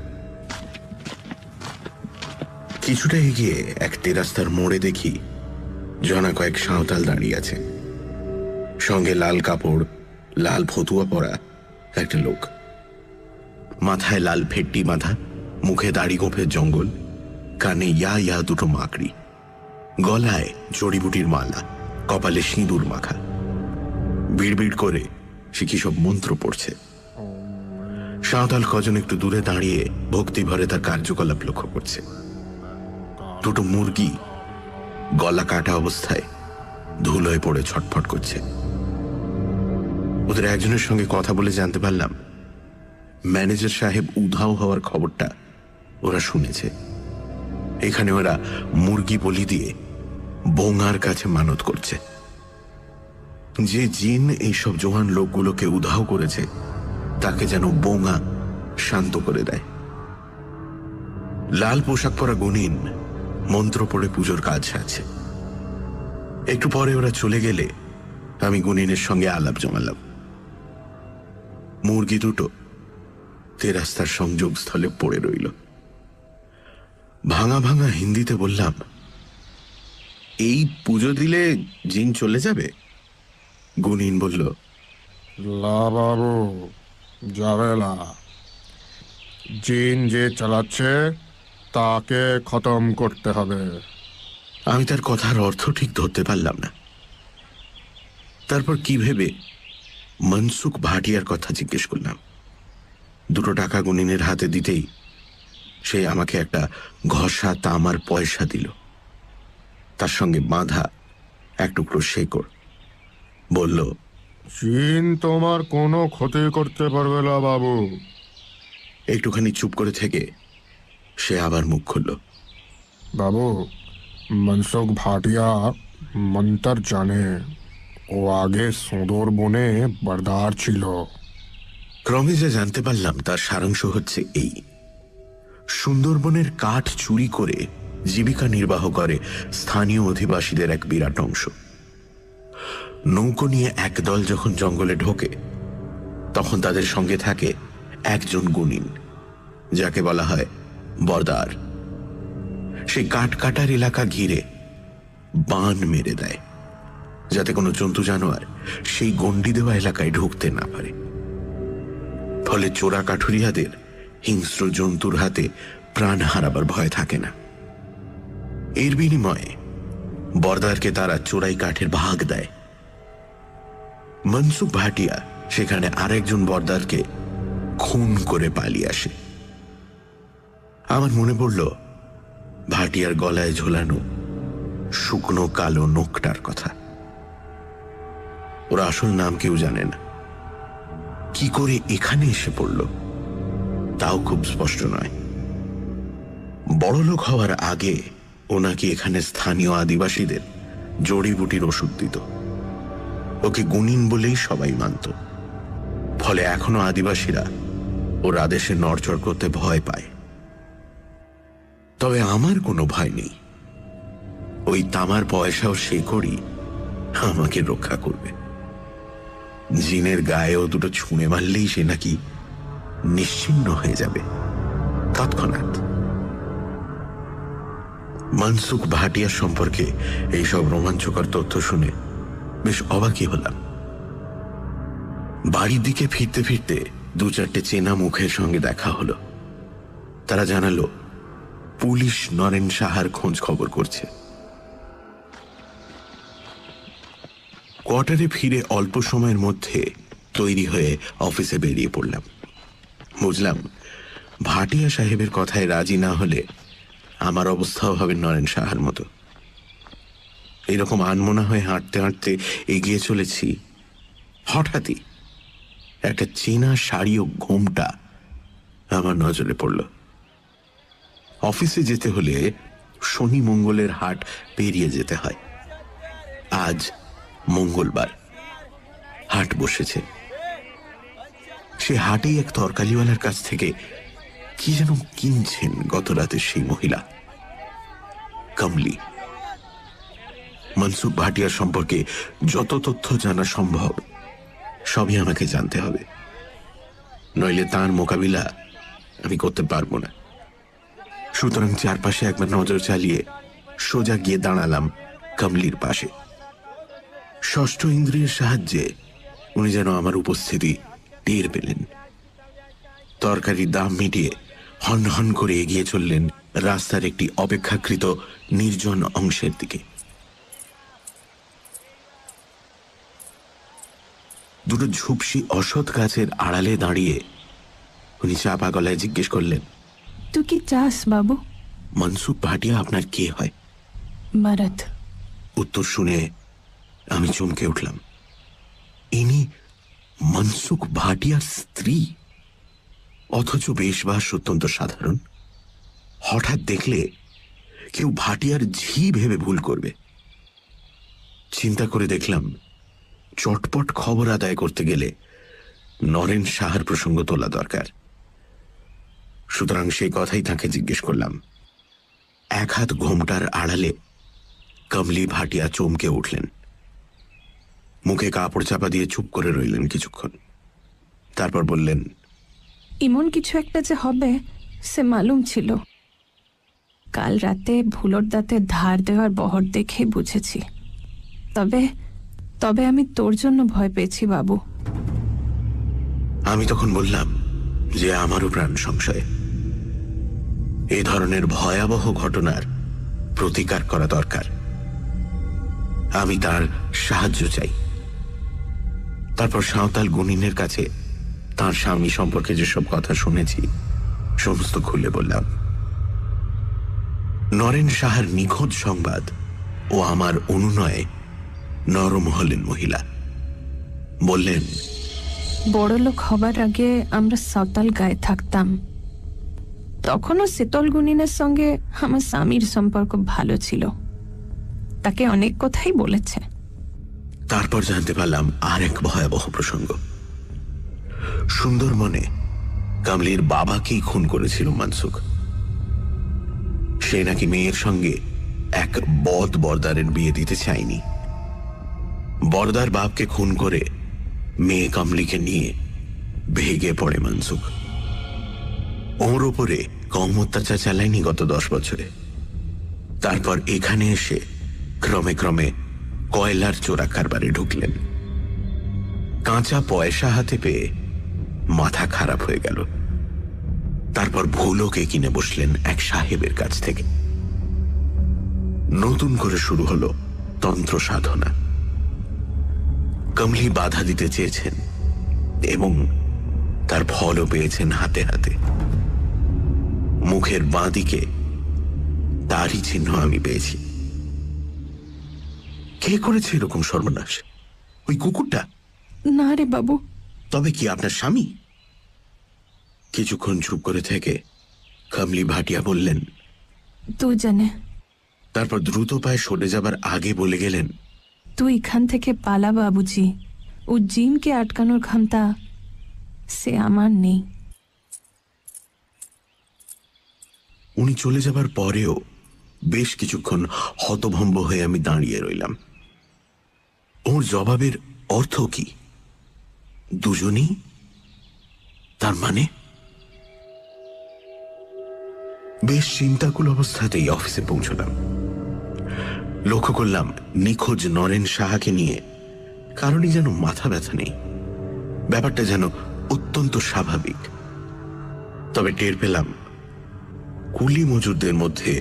কিছুটা এগিয়ে এক তেরাস্তার মোড়ে দেখি জনা কয়েক সাঁওতাল দাঁড়িয়ে আছে, সঙ্গে লাল কাপড়, লাল ফতুয়া পরা একটা লোক। মাথায় লাল ফেট্টি বাঁধা, মুখে দাড়ি গোঁফের জঙ্গল, কানে ইয়া ইয়া দুটো মাকড়ি, গলায় জড়িবুটির মালা, কপালে সিঁদুর মাখা। বিড়বিড় করে সে কি সব মন্ত্র পড়ছে। সাঁওতাল কজন একটু দূরে দাঁড়িয়ে ভক্তি ভরে তার কার্যকলাপ লক্ষ্য করছে। দুটো মুরগি গলা কাটা অবস্থায় ধুলোয় পড়ে ছটফট করছে। ওদের একজনের সঙ্গে কথা বলে জানতে পারলাম ম্যানেজার সাহেব উধাও হওয়ার খবরটা ওরা শুনেছে। এখানে ওরা মুরগি বলি দিয়ে बोंगार काछे मानत करछे जे जिन एइसब जोहान लोकगुलोके उधाओ करेछे ताके जेनो बोंगा शांत करे देय। लाल पोशाक परा गुणीन मंत्र पड़े पूजोर काज सेरेছে। एकटु परे ओरा चले गेले आमी गुणीनेर संगे आलाप जमालाम। मुर्गी दुटो तेरास्तार संयोग स्थले पड़े रइल। भांगा भांगा हिंदीते बोल्लाम, এই পুজো দিলে জিন চলে যাবে? গুণীন বলল, লা বাবু যাবে না, জিন যে চালাচ্ছে তাকে খতম করতে হবে। আমি তার কথার অর্থ ঠিক ধরতে পারলাম না। তারপর কি ভেবে মনসুখ ভাটিয়ার কথা জিজ্ঞেস করলাম। দুটো টাকা গুণীনের হাতে দিতেই সে আমাকে একটা ঘষা তামার পয়সা দিল, তার সঙ্গে বাঁধা এক টুকরো শেকড়। বলল, জিন তোমার কোনো ক্ষতি করতে পারবে না বাবু। একটুখানি চুপ করে থেকে সে আবার মুখ খুলল। বাবু, মনসুখ ভাটিয়া মন্তর জানে, ও আগে সুদূর বনে বর্দার ছিল। ক্রমে যে জানতে পারলাম তার সারাংশ হচ্ছে এই, সুন্দরবনের কাঠ চুরি করে জীবিকা নির্বাহ করে স্থানীয় অধিবাসীদের এক বিরাট অংশ। নৌকো নিয়ে একদল যখন জঙ্গলে ঢোকে তখন তাদের সঙ্গে থাকে একজন গুণীন, যাকে বলা হয় বর্দার। সে কাঠ কাটার এলাকা ঘিরে বান মেরে দেয় যাতে কোনো জন্তু জানোয়ার সেই গণ্ডি দেওয়া এলাকায় ঢুকতে না পারে। ফলে চোরা কাঠুরিয়াদের হিংস্র জন্তুর হাতে প্রাণ হারাবার ভয় থাকে না। এর বিনিময়ে বর্দারকে তারা চোরাই কাঠের ভাগ দেয়। মনসুখ ভাটিয়া সেখানে আরেকজন বর্দারকে খুন করে পালিয়ে আসে। আমার মনে পড়ল ভাটিয়ার গলায় ঝোলানো শুকনো কালো নোকটার কথা। ওর আসল নাম কেউ জানে না, কি করে এখানে এসে পড়ল তাও খুব স্পষ্ট নয়। বড়লোক হওয়ার আগে ওনাকে এখানে স্থানীয় আদিবাসীদের জড়িবুটির ওষুধ দিত। ওকে গুণীন বলেই সবাই মানত। ফলে এখনো আদিবাসীরা ওর আদেশে নড়চড় করতে ভয় পায়। তবে আমার কোনো ভয় নেই, ওই তামার পয়সাও সে করি আমাকে রক্ষা করবে। জিনের গায়েও দুটো ছুঁড়ে মারলেই সে নাকি নিশ্চিন্ন হয়ে যাবে তৎক্ষণাৎ। মনসুখ ভাটিয়া সম্পর্কে এইসব রোমাঞ্চকর তথ্য শুনে বেশ অবাকই হলাম। বাড়ির দিকে ফিরতে ফিরতে দু চারটে চেনা মুখের সঙ্গে দেখা হলো। তারা জানালো পুলিশ নরেন সাহার খোঁজ খবর করছে। কোয়ার্টারে ফিরে অল্প সময়ের মধ্যে তৈরি হয়ে অফিসে বেরিয়ে পড়লাম। বুঝলাম ভাটিয়া সাহেবের কথায় রাজি না হলে আমার অবস্থাও হবে নরেন সাহার মতো। এরকম আনমনা হয়ে হাঁটতে হাঁটতে এগিয়ে চলেছি, হঠাৎই একটা চেনা শাড়ি ও ঘোমটা আমার নজরে পড়ল। অফিসে যেতে হলে শনি মঙ্গলের হাট পেরিয়ে যেতে হয়। আজ মঙ্গলবার, হাট বসেছে। সে হাটেই এক তরকারিওয়ালার কাছ থেকে কি যেন কিনছেন গত রাতে সেই মহিলা কমলি। মনসুখ ভাটিয়া সম্পর্কে যত তথ্য জানা সম্ভব সবই আমাকে জানতে হবে, নইলে তার মোকাবিলা আমি করতে পারবো না। সুতরাং চারপাশে একবার নজর চালিয়ে সোজা গিয়ে দাঁড়ালাম কমলির পাশে। ষষ্ঠ ইন্দ্রিয়ের সাহায্যে উনি যেন আমার উপস্থিতি টের পেলেন। তরকারির দাম মিটিয়ে হন হন করে এগিয়ে চললেন রাস্তার একটি অপেক্ষাকৃত নির্জন অংশের দিকে। দুটো ঝুপসি অসৎ গাছের আড়ালে দাঁড়িয়ে উনি চাপা গলায় জিজ্ঞেস করলেন, তুই কি চাস বাবু? মনসুখ ভাটিয়া আপনার কে হয়? মারাত। উত্তর শুনে আমি চমকে উঠলাম। ইনি মনসুখ ভাটিয়ার স্ত্রী, অথচ বেশবাস অত্যন্ত সাধারণ। হঠাৎ দেখলে কেউ ভাটিয়ার ঝি ভেবে ভুল করবে। চিন্তা করে দেখলাম চটপট খবর আদায় করতে গেলে নরেন শাহার প্রসঙ্গ তোলা দরকার। সুতরাং সেই কথাই তাঁকে জিজ্ঞেস করলাম। এক হাত ঘোমটার আড়ালে কমলি ভাটিয়া চমকে উঠলেন, মুখে কাপড় চাপা দিয়ে চুপ করে রইলেন কিছুক্ষণ। তারপর বললেন, এমন কিছু একটা যে হবে সে মালুম ছিল। কাল রাতে ভুলোর দাঁতে ধার দেওয়ার বহর দেখে বুঝেছি। তবে তবে আমি তোর জন্য ভয় পেয়েছি বাবু। আমি তখন বললাম যে আমারও প্রাণ সংশয়। এ ধরনের ভয়াবহ ঘটনার প্রতিকার করা দরকার, আমি তার সাহায্য চাই। তারপর সাঁওতাল গুণিনের কাছে তাঁর স্বামী সম্পর্কে যেসব কথা শুনেছি সমস্ত খুলে বললাম। নরেন শাহার নিখোঁজ সংবাদ ও আমার অনুনয়ে নরম হলেন মহিলা। বললেন, বড়লোক হবার আগে আমরা সাঁওতাল গায়ে থাকতাম, তখনও শীতল গুণিনের সঙ্গে আমার স্বামীর সম্পর্ক ভালো ছিল। তাকে অনেক কথাই বলেছে। তারপর জানতে পারলাম আর এক ভয়াবহ প্রসঙ্গ। সুন্দরবনে কামলির বাবাকেই খুন করেছিল মানসুখ। সে নাকি মেয়ের সঙ্গে এক বদ বর্দারের বিয়ে দিতে চায়নি। বর্দার বাপকে খুন করে মেয়ে কামলিকে নিয়ে ভেগে পড়ে মানসুখ। ওর ওপরে কম অত্যাচার চালায়নি গত দশ বছরে। তারপর এখানে এসে ক্রমে ক্রমে কয়লার চোরা কারবারে ঢুকলেন। কাঁচা পয়সা হাতে পেয়ে মাথা খারাপ হয়ে গেল। তারপর ভুলোকে কিনে বসলেন এক সাহেবের কাছ থেকে। নতুন করে শুরু হলো তন্ত্র সাধনা। কমলি বাধা দিতে চেয়েছেন এবং তার ফলও পেয়েছেন হাতে হাতে। মুখের বাঁ দিকে তারই চিহ্ন আমি পেয়েছি। কে করেছে এরকম সর্বনাশ? ওই কুকুরটা? না রে বাবু। তবে কি আপনার স্বামী? কিছুক্ষণ চুপ করে থেকে কমলি ভাটিয়া বললেন, তুই জানে। তারপর দ্রুত পায়ে সরে যাবার আগে বলে গেলেন, তুই এখান থেকে পালা বাবুজি। ও জিমকে আটকানোর ক্ষমতা সে আমার নেই। উনি চলে যাবার পরেও বেশ কিছুক্ষণ হতভম্ব হয়ে আমি দাঁড়িয়ে রইলাম। ওর জবাবের অর্থ কি? দুজনই? তার মানে? বেশ চিন্তাকুল অবস্থাতেই অফিসে পৌঁছলাম। লক্ষ্য করলাম নিখোঁজ নরেন শাহাকে নিয়ে কারণই যেন মাথা ব্যথা নেই। ব্যাপারটা যেন অত্যন্ত স্বাভাবিক। তবে টের পেলাম কুলি মজুরদের মধ্যে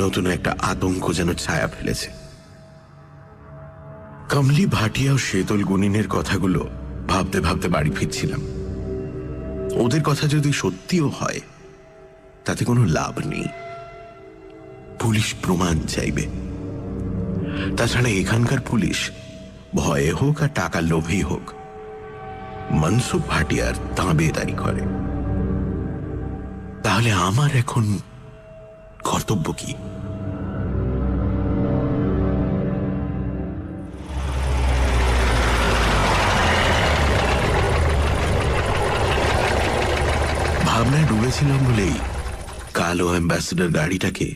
নতুন একটা আতঙ্ক যেন ছায়া ফেলেছে। কমলি ভাটিয়া ও শীতল গুণিনের কথাগুলো ভাবতে ভাবতে বাড়ি ফিরছিলাম। ওদের কথা যদি সত্যিও হয় তাতে কোনো লাভ নেই, পুলিশ প্রমাণ চাইবে। তাছাড়া এখানকার পুলিশ ভয়ে হোক আর টাকার লোভেই হোক মনসুখ ভাটিয়ার তাঁবেদারি করে। তাহলে আমার এখন কর্তব্য কি? ভাবনায় ডুবেছিলাম বলেই কালো অ্যাম্বাসেডর গাড়িটাকে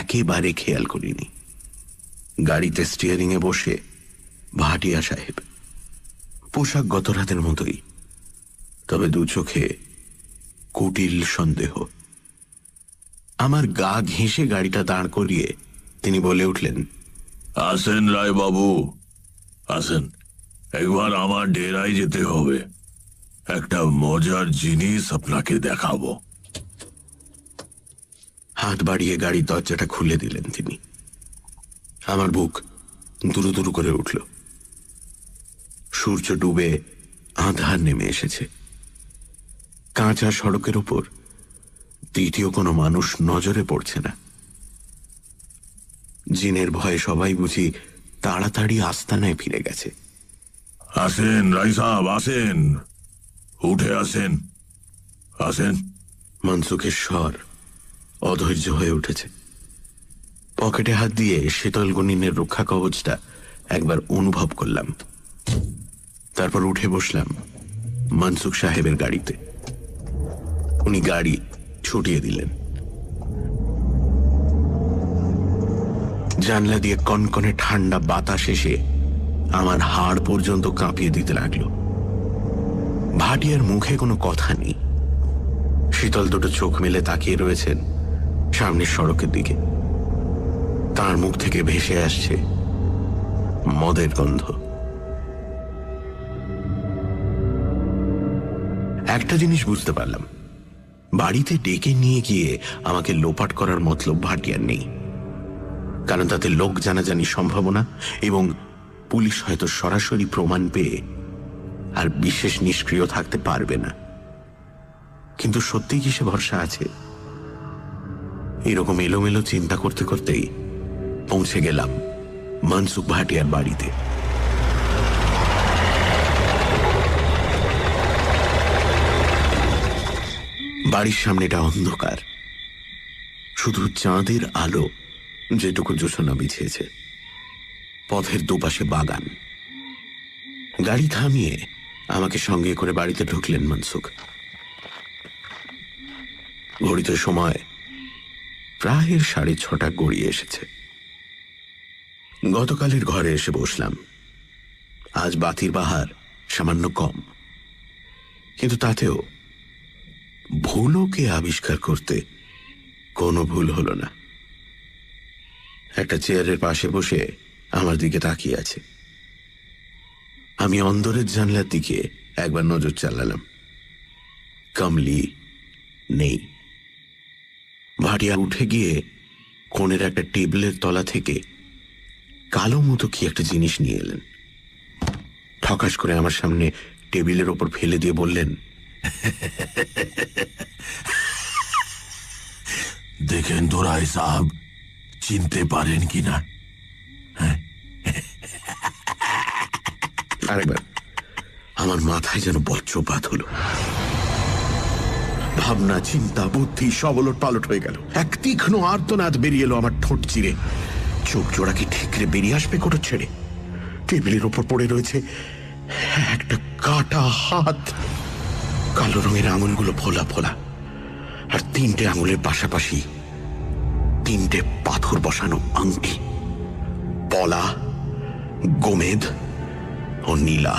একেবারে খেয়াল করিনি। গাড়িতে স্টিয়ারিংয়ে বসে ভাটিয়া সাহেব, পোশাক গত রাতের মতোই, তবে দু চোখে কুটিল সন্দেহ। আমার গা ঘেঁষে গাড়িটা দাঁড় করিয়ে তিনি বলে উঠলেন, আসেন রায়বাবু, আসেন, একবার আমার ডেরায় যেতে হবে। একটা মজার জিনিস আপনাকে দেখাবো। হাত বাড়িয়ে গাড়ির দরজাটা খুলে দিলেন তিনি। আমার বুক দুরু দুরু করে উঠল। সূর্য ডুবে আঁধার নেমে এসেছে। কাঁচা সড়কের উপর দ্বিতীয় কোনো মানুষ নজরে পড়ছে না। জিনের ভয়ে সবাই বুঝি তাড়াতাড়ি আস্তানায় ফিরে গেছে। আসেন রায় সাহেব, আসেন, উঠে আসেন, আসেন। মনসুখের স্বর অধৈর্য হয়ে উঠেছে। পকেটে হাত দিয়ে শীতল গুণিনের রক্ষা কবচটা একবার অনুভব করলাম। তারপর উঠে বসলাম মনসুখ সাহেবের গাড়িতে। উনি গাড়ি ছুটিয়ে দিলেন। জানলা দিয়ে কনকনে ঠান্ডা বাতাস এসে আমার হাড় পর্যন্ত কাঁপিয়ে দিতে লাগলো। ভাটিয়ার মুখে কোনো কথা নেই, শীতল দুটো চোখ মেলে তাকিয়ে রয়েছেন সামনের সড়কের দিকে। তার মুখ থেকে ভেসে আসছে মদের গন্ধ। একটা জিনিস বুঝতে পারলাম, বাড়িতে ডেকে নিয়ে গিয়ে আমাকে লোপাট করার মতলব ভাটিয়ার নেই, কারণ তাতে লোক জানাজানির সম্ভাবনা এবং পুলিশ হয়তো সরাসরি প্রমাণ পেয়ে আর বিশেষ নিষ্ক্রিয় থাকতে পারবে না। কিন্তু সত্যি কি সে ভরসা আছে? এরকম এলোমেলো চিন্তা করতে করতেই পৌঁছে গেলাম মনসুখ ভাটিয়ার বাড়িতে। বাড়ির সামনেটা অন্ধকার, শুধু চাঁদের আলো যেটুকু জোছনা বিছিয়েছে। পথের দুপাশে বাগান। গাড়ি থামিয়ে আমাকে সঙ্গে করে বাড়িতে ঢুকলেন মনসুখ। ঘড়িতে সময় প্রায় সাড়ে ছটা গড়িয়ে এসেছে। গতকালের ঘরে এসে বসলাম। আজ বাতির বাহার সামান্য কম, কিন্তু তাতেও ভুলকে আবিষ্কার করতে কোনো ভুল হল না। একটা চেয়ারের পাশে বসে আমার দিকে তাকিয়ে আছে। আমি অন্দরের জানলার দিকে একবার নজর চালালাম। কামলি নেই। ভাটিয়া উঠে গিয়ে কোণের একটা টেবিলের তলা থেকে কালো মতো কি একটা জিনিস নিয়ে এলেন। ঠকাস করে আমার সামনে টেবিলের ওপর ফেলে দিয়ে বললেন, দেখেন তো রায় সাহেব চিনতে পারেন কিনা। আরেকবার আমার মাথায় যেন বজ্রপাত হল। ভাবনা, চিন্তা, বুদ্ধি সব ওলট পালট হয়ে গেল। এক তীক্ষ্ণ আর্তনাদ বেরিয়ে এলো আমার ঠোঁট চিরে। চোখ জোড়া কি ঠিকরে বেরিয়ে আসবে কোটর ছেড়ে। টেবিলের ওপর পড়ে রয়েছে একটা কাটা হাত। কালো রঙের আঙুলগুলো ফোলা ফোলা, আর তিনটে আঙুলের পাশাপাশি তিনটে পাথর বসানো আংটি। পলা, গোমেদ ও নীলা।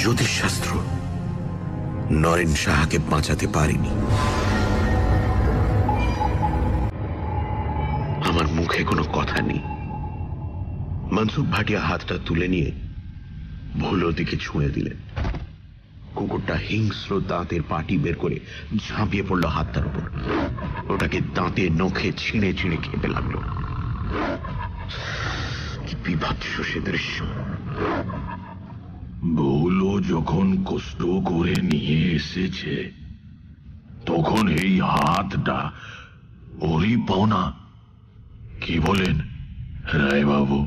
জ্যোতিষশাস্ত্র নরেন সাহাকে বাঁচাতে পারেনি। আমার মুখে কোনো কথা নেই। মনসুখ ভাটিয়া হাতটা তুলে নিয়ে ভুলোর দিকে ছুঁড়ে দিলেন। কুকুরটা হিংস্র দাঁতের পাটি বের করে ঝাঁপিয়ে পড়ল হাতটার উপর। ওটাকে দাঁতে নখে ছিঁড়ে ছিঁড়ে খেতে লাগলো। বিভৎস সে দৃশ্য। ভুলো যখন কষ্ট করে নিয়ে এসেছে তখন এই হাতটা ওরই পাওনা, কি বলেন রায়বাবু?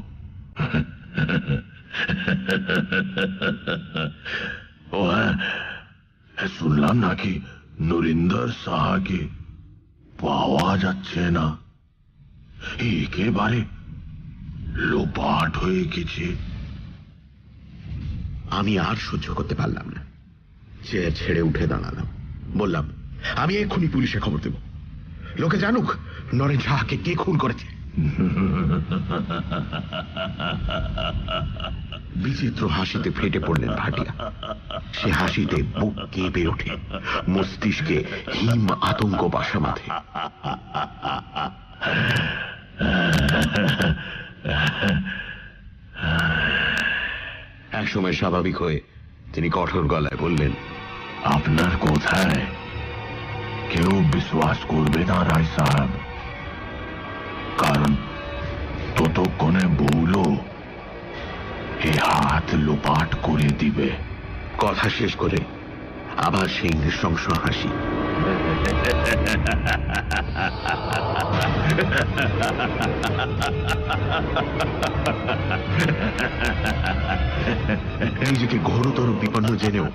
ও হ্যাঁ, শুনলাম নাকি নরিন্দর সাহাকে পাওয়া যাচ্ছে না, একেবারে লোপাট হয়ে গেছে। আমি আর সহ্য করতে পারলাম না, চেয়ার ছেড়ে উঠে দাঁড়ালাম। বললাম, আমি এক্ষুনি পুলিশে খবর দেব, লোকে জানুক নরেন সাহাকে কে খুন করেছে। বিচিত্র হাসিতে ফেটে পড়লেন ভাটিয়া। সে হাসিতে বুক কেঁপে ওঠে, মস্তিষ্কে হিম আতঙ্ক বাসা বাঁধে। এক সময় স্বাভাবিক হয়ে তিনি কঠোর গলায় বললেন, আপনার কথায় কেউ বিশ্বাস করবে না রায় সাহেব, কারণ ততক্ষণে ভুলো এই হাত লোপাট করে দিবে। কথা শেষ করে আবার সেই নৃশংস হাসি। নিজেকে ঘোরতর বিপন্ন জেনেও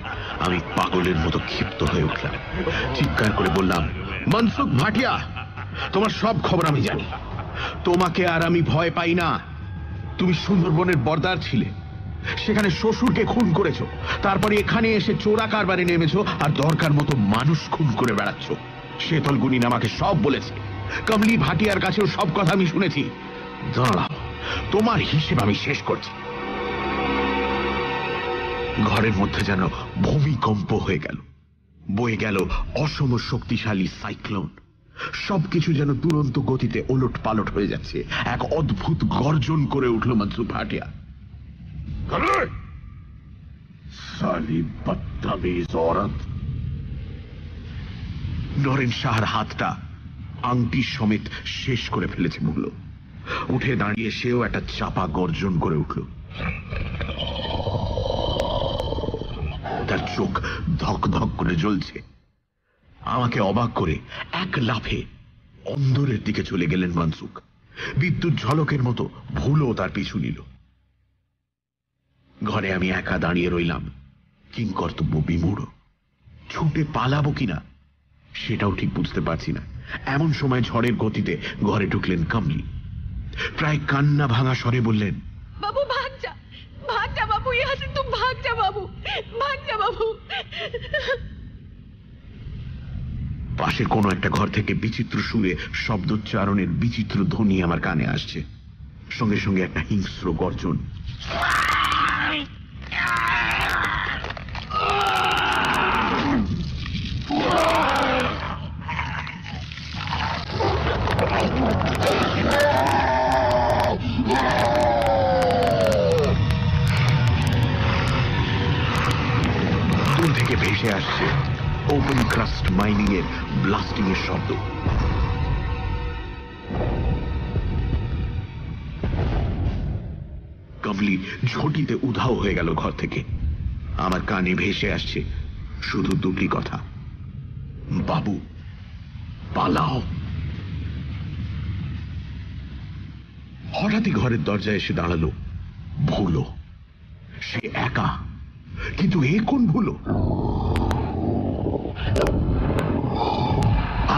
আমি পাগলের মতো ক্ষিপ্ত হয়ে উঠলাম। চিৎকার করে বললাম, মনসুখ ভাটিয়া, তোমার সব খবর আমি জানি। তোমাকে আর আমি ভয় পাই না। তুমি সুন্দরবনের বর্দার ছিলে, সেখানে শ্বশুরকে খুন করেছো, তারপরে এখানে এসে চোরা কারবারে নেমেছো আর দরকার মতো মানুষ খুন করে বেড়াচ্ছ। শীতল গুণিন আমাকে সব বলেছে, কমলি ভাটিয়ার কাছেও সব কথা আমি শুনেছি। দাঁড়াও, তোমার হিসেব আমি শেষ করছি। ঘরের মধ্যে যেন ভূমিকম্প হয়ে গেল, বয়ে গেল অসম শক্তিশালী সাইক্লোন। সবকিছু যেন দুরন্ত গতিতে ওলট পালট হয়ে যাচ্ছে। এক অদ্ভুত গর্জন করে উঠল মনসুর ভাটিয়া। সালি বদতমিজ औरत। নরেন শাহর হাতটা আংটি সমেত শেষ করে ফেলেছে মুগলো। উঠে দাঁড়িয়ে সেও একটা চাপা গর্জন করে উঠল। তার চোখ ধক ধক করে জ্বলছে। আমাকে অবাক করে এক লাফে অন্দরের দিকে চলে গেলেন মনসুখ। বিদ্যুৎ ঝলকের মতো ভুলো তার পিছু নিল। ঘরে আমি একা দাঁড়িয়ে রইলাম, কিংকর্তব্য বিমূঢ়। ছুটে পালাবো কিনা সেটাও ঠিক বুঝতে পারছি না। এমন সময় ঝড়ের গতিতে ঘরে ঢুকলেন কমলি। প্রায় কান্না ভাঙা স্বরে বললেন, বাবু ভাগ যা, ভাগ যা বাবু, ইহা সে তুম ভাগ যা বাবু, ভাগ যা বাবু। পাশের কোনো একটা ঘর থেকে বিচিত্র সুরে শব্দোচ্চারণের বিচিত্র ধ্বনি আমার কানে আসছে, সঙ্গে সঙ্গে একটা হিংস্র গর্জন। দূর থেকে ভেসে আসছে ওপেন ক্রাস্ট মাইনিং এর ব্লাস্টিং এর শব্দ। কমলি ঝটিতে উধাও হয়ে গেল ঘর থেকে। আমার কানে ভেসে আসছে শুধু দুটি কথা, বাবু পালাও। হঠাৎই ঘরের দরজায় এসে দাঁড়ালো ভুলো। সে একা, কিন্তু এ কোন ভুলো?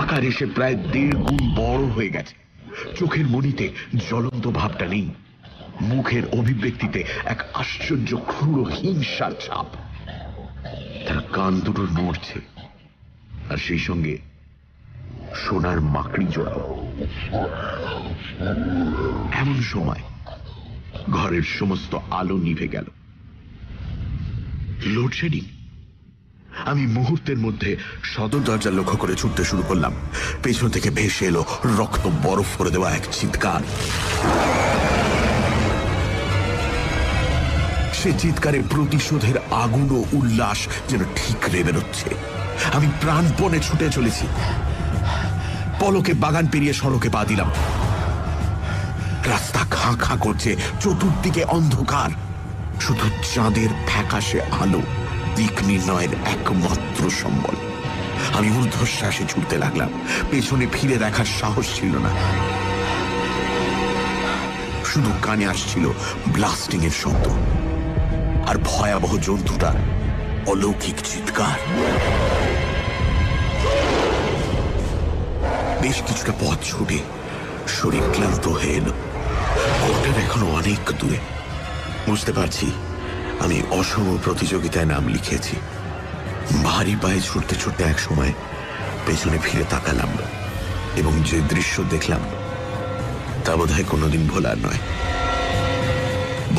আকার এসে প্রায় দেড় গুণ বড় হয়ে গেছে। চোখের মনিতে জ্বলন্ত ভাবটা নেই, মুখের অভিব্যক্তিতে এক আশ্চর্য ক্রূর হিংসার ছাপ। তার কান দুটো নড়ছে আর সেই সঙ্গে সোনার মাকড়ি জোড়া। এমন সময় ঘরের সমস্ত আলো নিভে গেল। লোডশেডিং। আমি মুহূর্তের মধ্যে সদর দরজা লক্ষ্য করে ছুটতে শুরু করলাম। পেছন থেকে ভেসে এলো রক্ত বরফ করে দেওয়া এক চিৎকার। সে চিৎকারে প্রতিশোধের আগুন ও উল্লাস যেন ঠিকরে বেরোচ্ছে। আমি প্রাণপণে ছুটে চলেছি। পলকে বাগান পেরিয়ে সড়কে পা দিলাম। রাস্তা খাঁ খাঁ করছে, চতুর্দিকে অন্ধকার, শুধু চাঁদের ফ্যাকাশে আলো দিক নির্ণয়ের একমাত্র সম্বল। আমি ঊর্ধ্বশ্বাসে ছুটতে লাগলাম, পেছনে ফিরে দেখার সাহস ছিল না। শুধু কানে আসছিল ব্লাস্টিং এর শব্দ আর ভয়াবহ জন্তুটার অলৌকিক চিৎকার। বেশ কিছুটা পথ ছুটে শরীর ক্লান্ত হয়ে এলো। কোর্টের এখনো অনেক দূরে। বুঝতে পারছি আমি অসম প্রতিযোগিতায় নাম লিখিয়েছি। ভারী পায়ে ছুটতে ছুটতে এক সময় পেছনে ফিরে তাকালাম এবং যে দৃশ্য দেখলাম তা বোধ হয় কোনোদিন ভোলার নয়।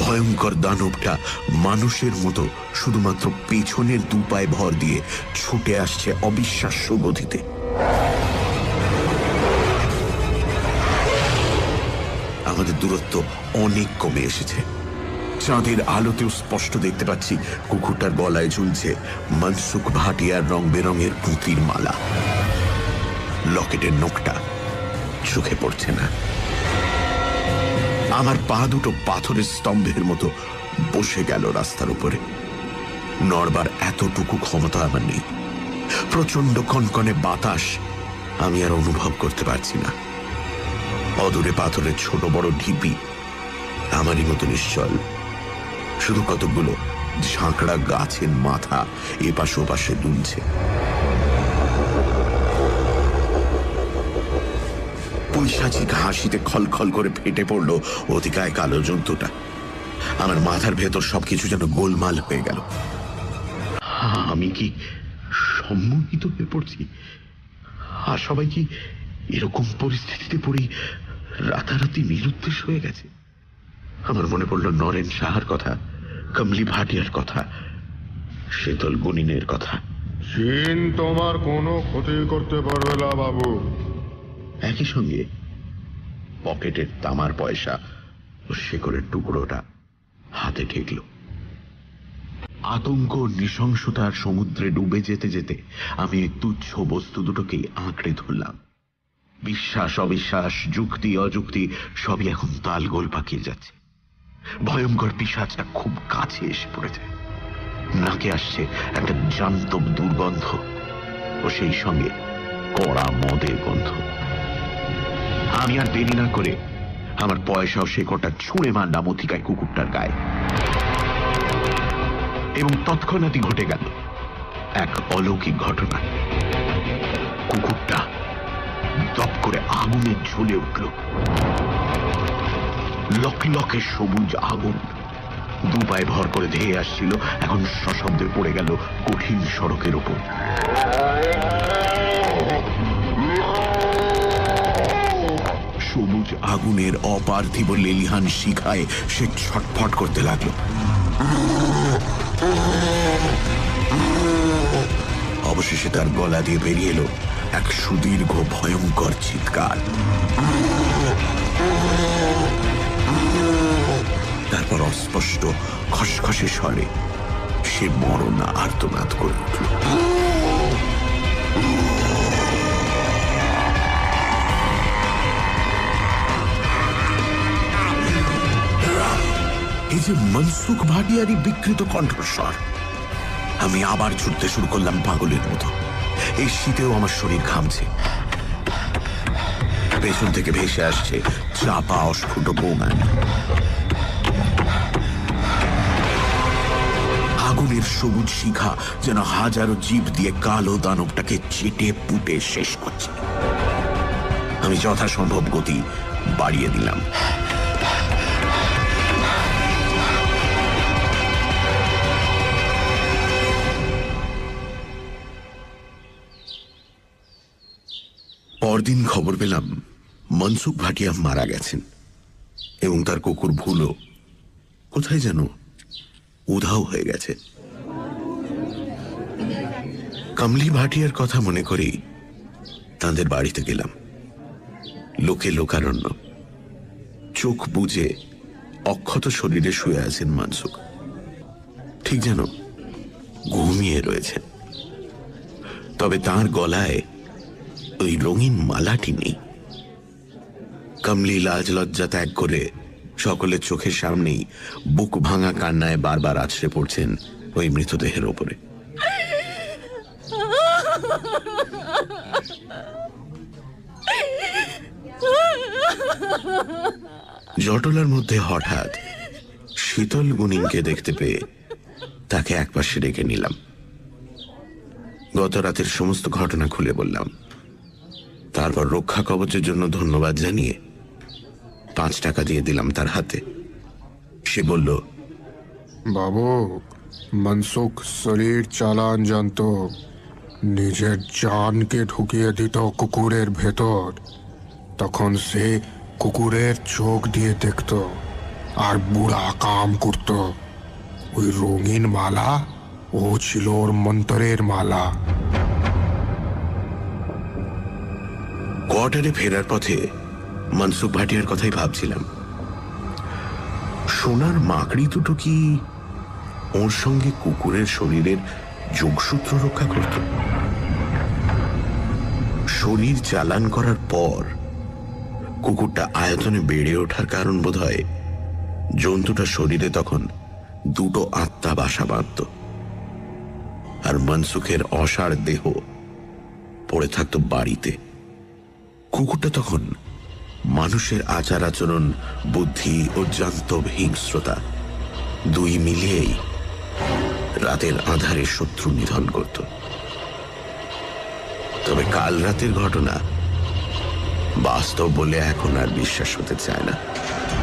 ভয়ঙ্কর দানবটা মানুষের মতো শুধুমাত্র পেছনের দু পায়ে ভর দিয়ে ছুটে আসছে অবিশ্বাস্য গতিতে। আমাদের দূরত্ব অনেক কমে এসেছে। চাঁদের আলোতেও স্পষ্ট দেখতে পাচ্ছি কুকুরটার গলায় ঝুলছে মনসুখ ভাটিয়ার রং বেরঙের পুঁতির মালা। লকেটের নখটা চোখে পড়ছে না। আমার পা দুটো পাথরের স্তম্ভের মতো বসে গেল রাস্তার উপরে। নড়বার এতটুকু ক্ষমতা আমার নেই। প্রচণ্ড কনকনে বাতাস আমি আর অনুভব করতে পারছি না। অদূরে পাথরের ছোট বড় ঢিপি আমারই মতো নিশ্চল। শুধু কতকগুলো ঝাঁকড়া গাছের মাথা এপাশ ওপাশে দুলছে। পৈশাচিক হাসিতে খলখল করে ফেটে পড়ল অতিকায় কালো জন্তুটা। আমার মাথার ভেতর সবকিছু যেন গোলমাল হয়ে গেল। আমি কি সম্মোহিত হয়ে পড়ছি? আর সবাই কি এরকম পরিস্থিতিতে পড়ি রাতারাতি নিরুদ্দেশ হয়ে গেছে? আমার মনে পড়ল নরেন সাহার কথা, কমলি ভাটিয়ার কথা, শীতল গুনিনের কথা। চীন তোমার কোনো ক্ষতি করতে পারবে না বাবু। একই সঙ্গে পকেটের তামার পয়সা ও শেকড়ের টুকরোটা হাতে ঠেকল। আতঙ্ক নৃশংসতার সমুদ্রে ডুবে যেতে যেতে আমি তুচ্ছ বস্তু দুটোকে আঁকড়ে ধরলাম। বিশ্বাস অবিশ্বাস, যুক্তি অযুক্তি সবই এখন তালগোল পাকিয়ে যাচ্ছে। ভয়ঙ্কর পিশাচটা খুব কাছে এসে পড়েছে। নাকে আসছে একটা জান্তব দুর্গন্ধ ও সেই সঙ্গে কড়া মদের গন্ধ। আমি আর দেরি না করে আমার পয়সা ও শেকড়টা ছুঁড়ে মারলাম অতিকায় কুকুরটার গায়ে, এবং তৎক্ষণাৎই ঘটে গেল এক অলৌকিক ঘটনা। কুকুরটা দপ করে আগুনে ঝুলে উঠল। লকলকে সবুজ আগুন দু পায়ে ভর করে ধেয়ে আসছিল, এখন সশব্দে পড়ে গেল কঠিন সড়কের উপর। সবুজ আগুনের অপার্থিব লেলিহান শিখায় সে ছটফট করতে লাগল। অবশেষে তার গলা দিয়ে বেরিয়ে এলো এক সুদীর্ঘ ভয়ঙ্কর চিৎকার। তারপর অস্পষ্ট খসখসে স্বরে সে মরণ আর্তনাদ করে উঠল। এই যে মনসুখ ভাটিয়ারি বিকৃত কণ্ঠস্বর। আমি আবার ছুটতে শুরু করলাম পাগলের মতো। এই শীতেও আমার শরীর ঘামছে। পেছন থেকে ভেসে আসছে চাপা অস্ফুট বোমান। আগুনের সবুজ শিখা যেন হাজারো জীব দিয়ে কালো দানবটাকে চেটে পুটে শেষ করছে। আমি যথাসম্ভব গতি বাড়িয়ে দিলাম। পরদিন খবর পেলাম মনসুখ ভাটিয়া মারা গেছেন এবং তার কুকুর ভুলো কোথায় যেন উধাও হয়ে গেছে। কমলি ভাটিয়ার কথা মনে করেই তাঁদের বাড়িতে গেলাম। লোকে লোকারণ্য। চোখ বুজে অক্ষত শরীরে শুয়ে আছেন মনসুখ, ঠিক যেন ঘুমিয়ে রয়েছেন। তবে তাঁর গলায় ওই রঙিন মালাটি নেই। কমলি লাজ লজ্জা ত্যাগ করে সকলের চোখের সামনেই বুক ভাঙা কান্নায় বারবার আছড়ে পড়ছেন ওই মৃতদেহের ওপরে। জটলার মধ্যে হঠাৎ শীতল গুনিনকে দেখতে পেয়ে তাকে একপাশে ডেকে নিলাম। গত রাতের সমস্ত ঘটনা খুলে বললাম। তারপর রক্ষা কবচের জন্য ধন্যবাদ জানিয়ে পাঁচ টাকা দিয়ে দিলাম তার হাতে। সে বলল, বাবু মনসুখ শরীর চালান জানত, নিজের জানকে ঢুকিয়ে দিত কুকুরের ভেতর। তখন সে কুকুরের চোখ দিয়ে দেখত আর বুড়া কাম করত। ওই রঙিন মালা ও ছিল ওর মন্ত্রের মালা। কোয়ার্টারে ফেরার পথে মনসুখ ভাটিয়ার কথাই ভাবছিলাম। সোনার মাকড়ি দুটো কি ওর সঙ্গে কুকুরের শরীরের যোগসূত্র রক্ষা করত? শরীর চালান করার পর কুকুরটা আয়তনে বেড়ে ওঠার কারণ বোধহয় জন্তুটা শরীরে তখন দুটো আত্মা বাসা বাঁধত, আর মনসুখের অসাড় দেহ পড়ে থাকত বাড়িতে। কুকুরটা তখন মানুষের আচার আচরণ, বুদ্ধি ও জান্তব হিংস্রতা দুই মিলিয়েই রাতের আধারে শত্রু নিধন করত। তবে কাল রাতের ঘটনা বাস্তব বলে এখন আর বিশ্বাস হতে চায় না।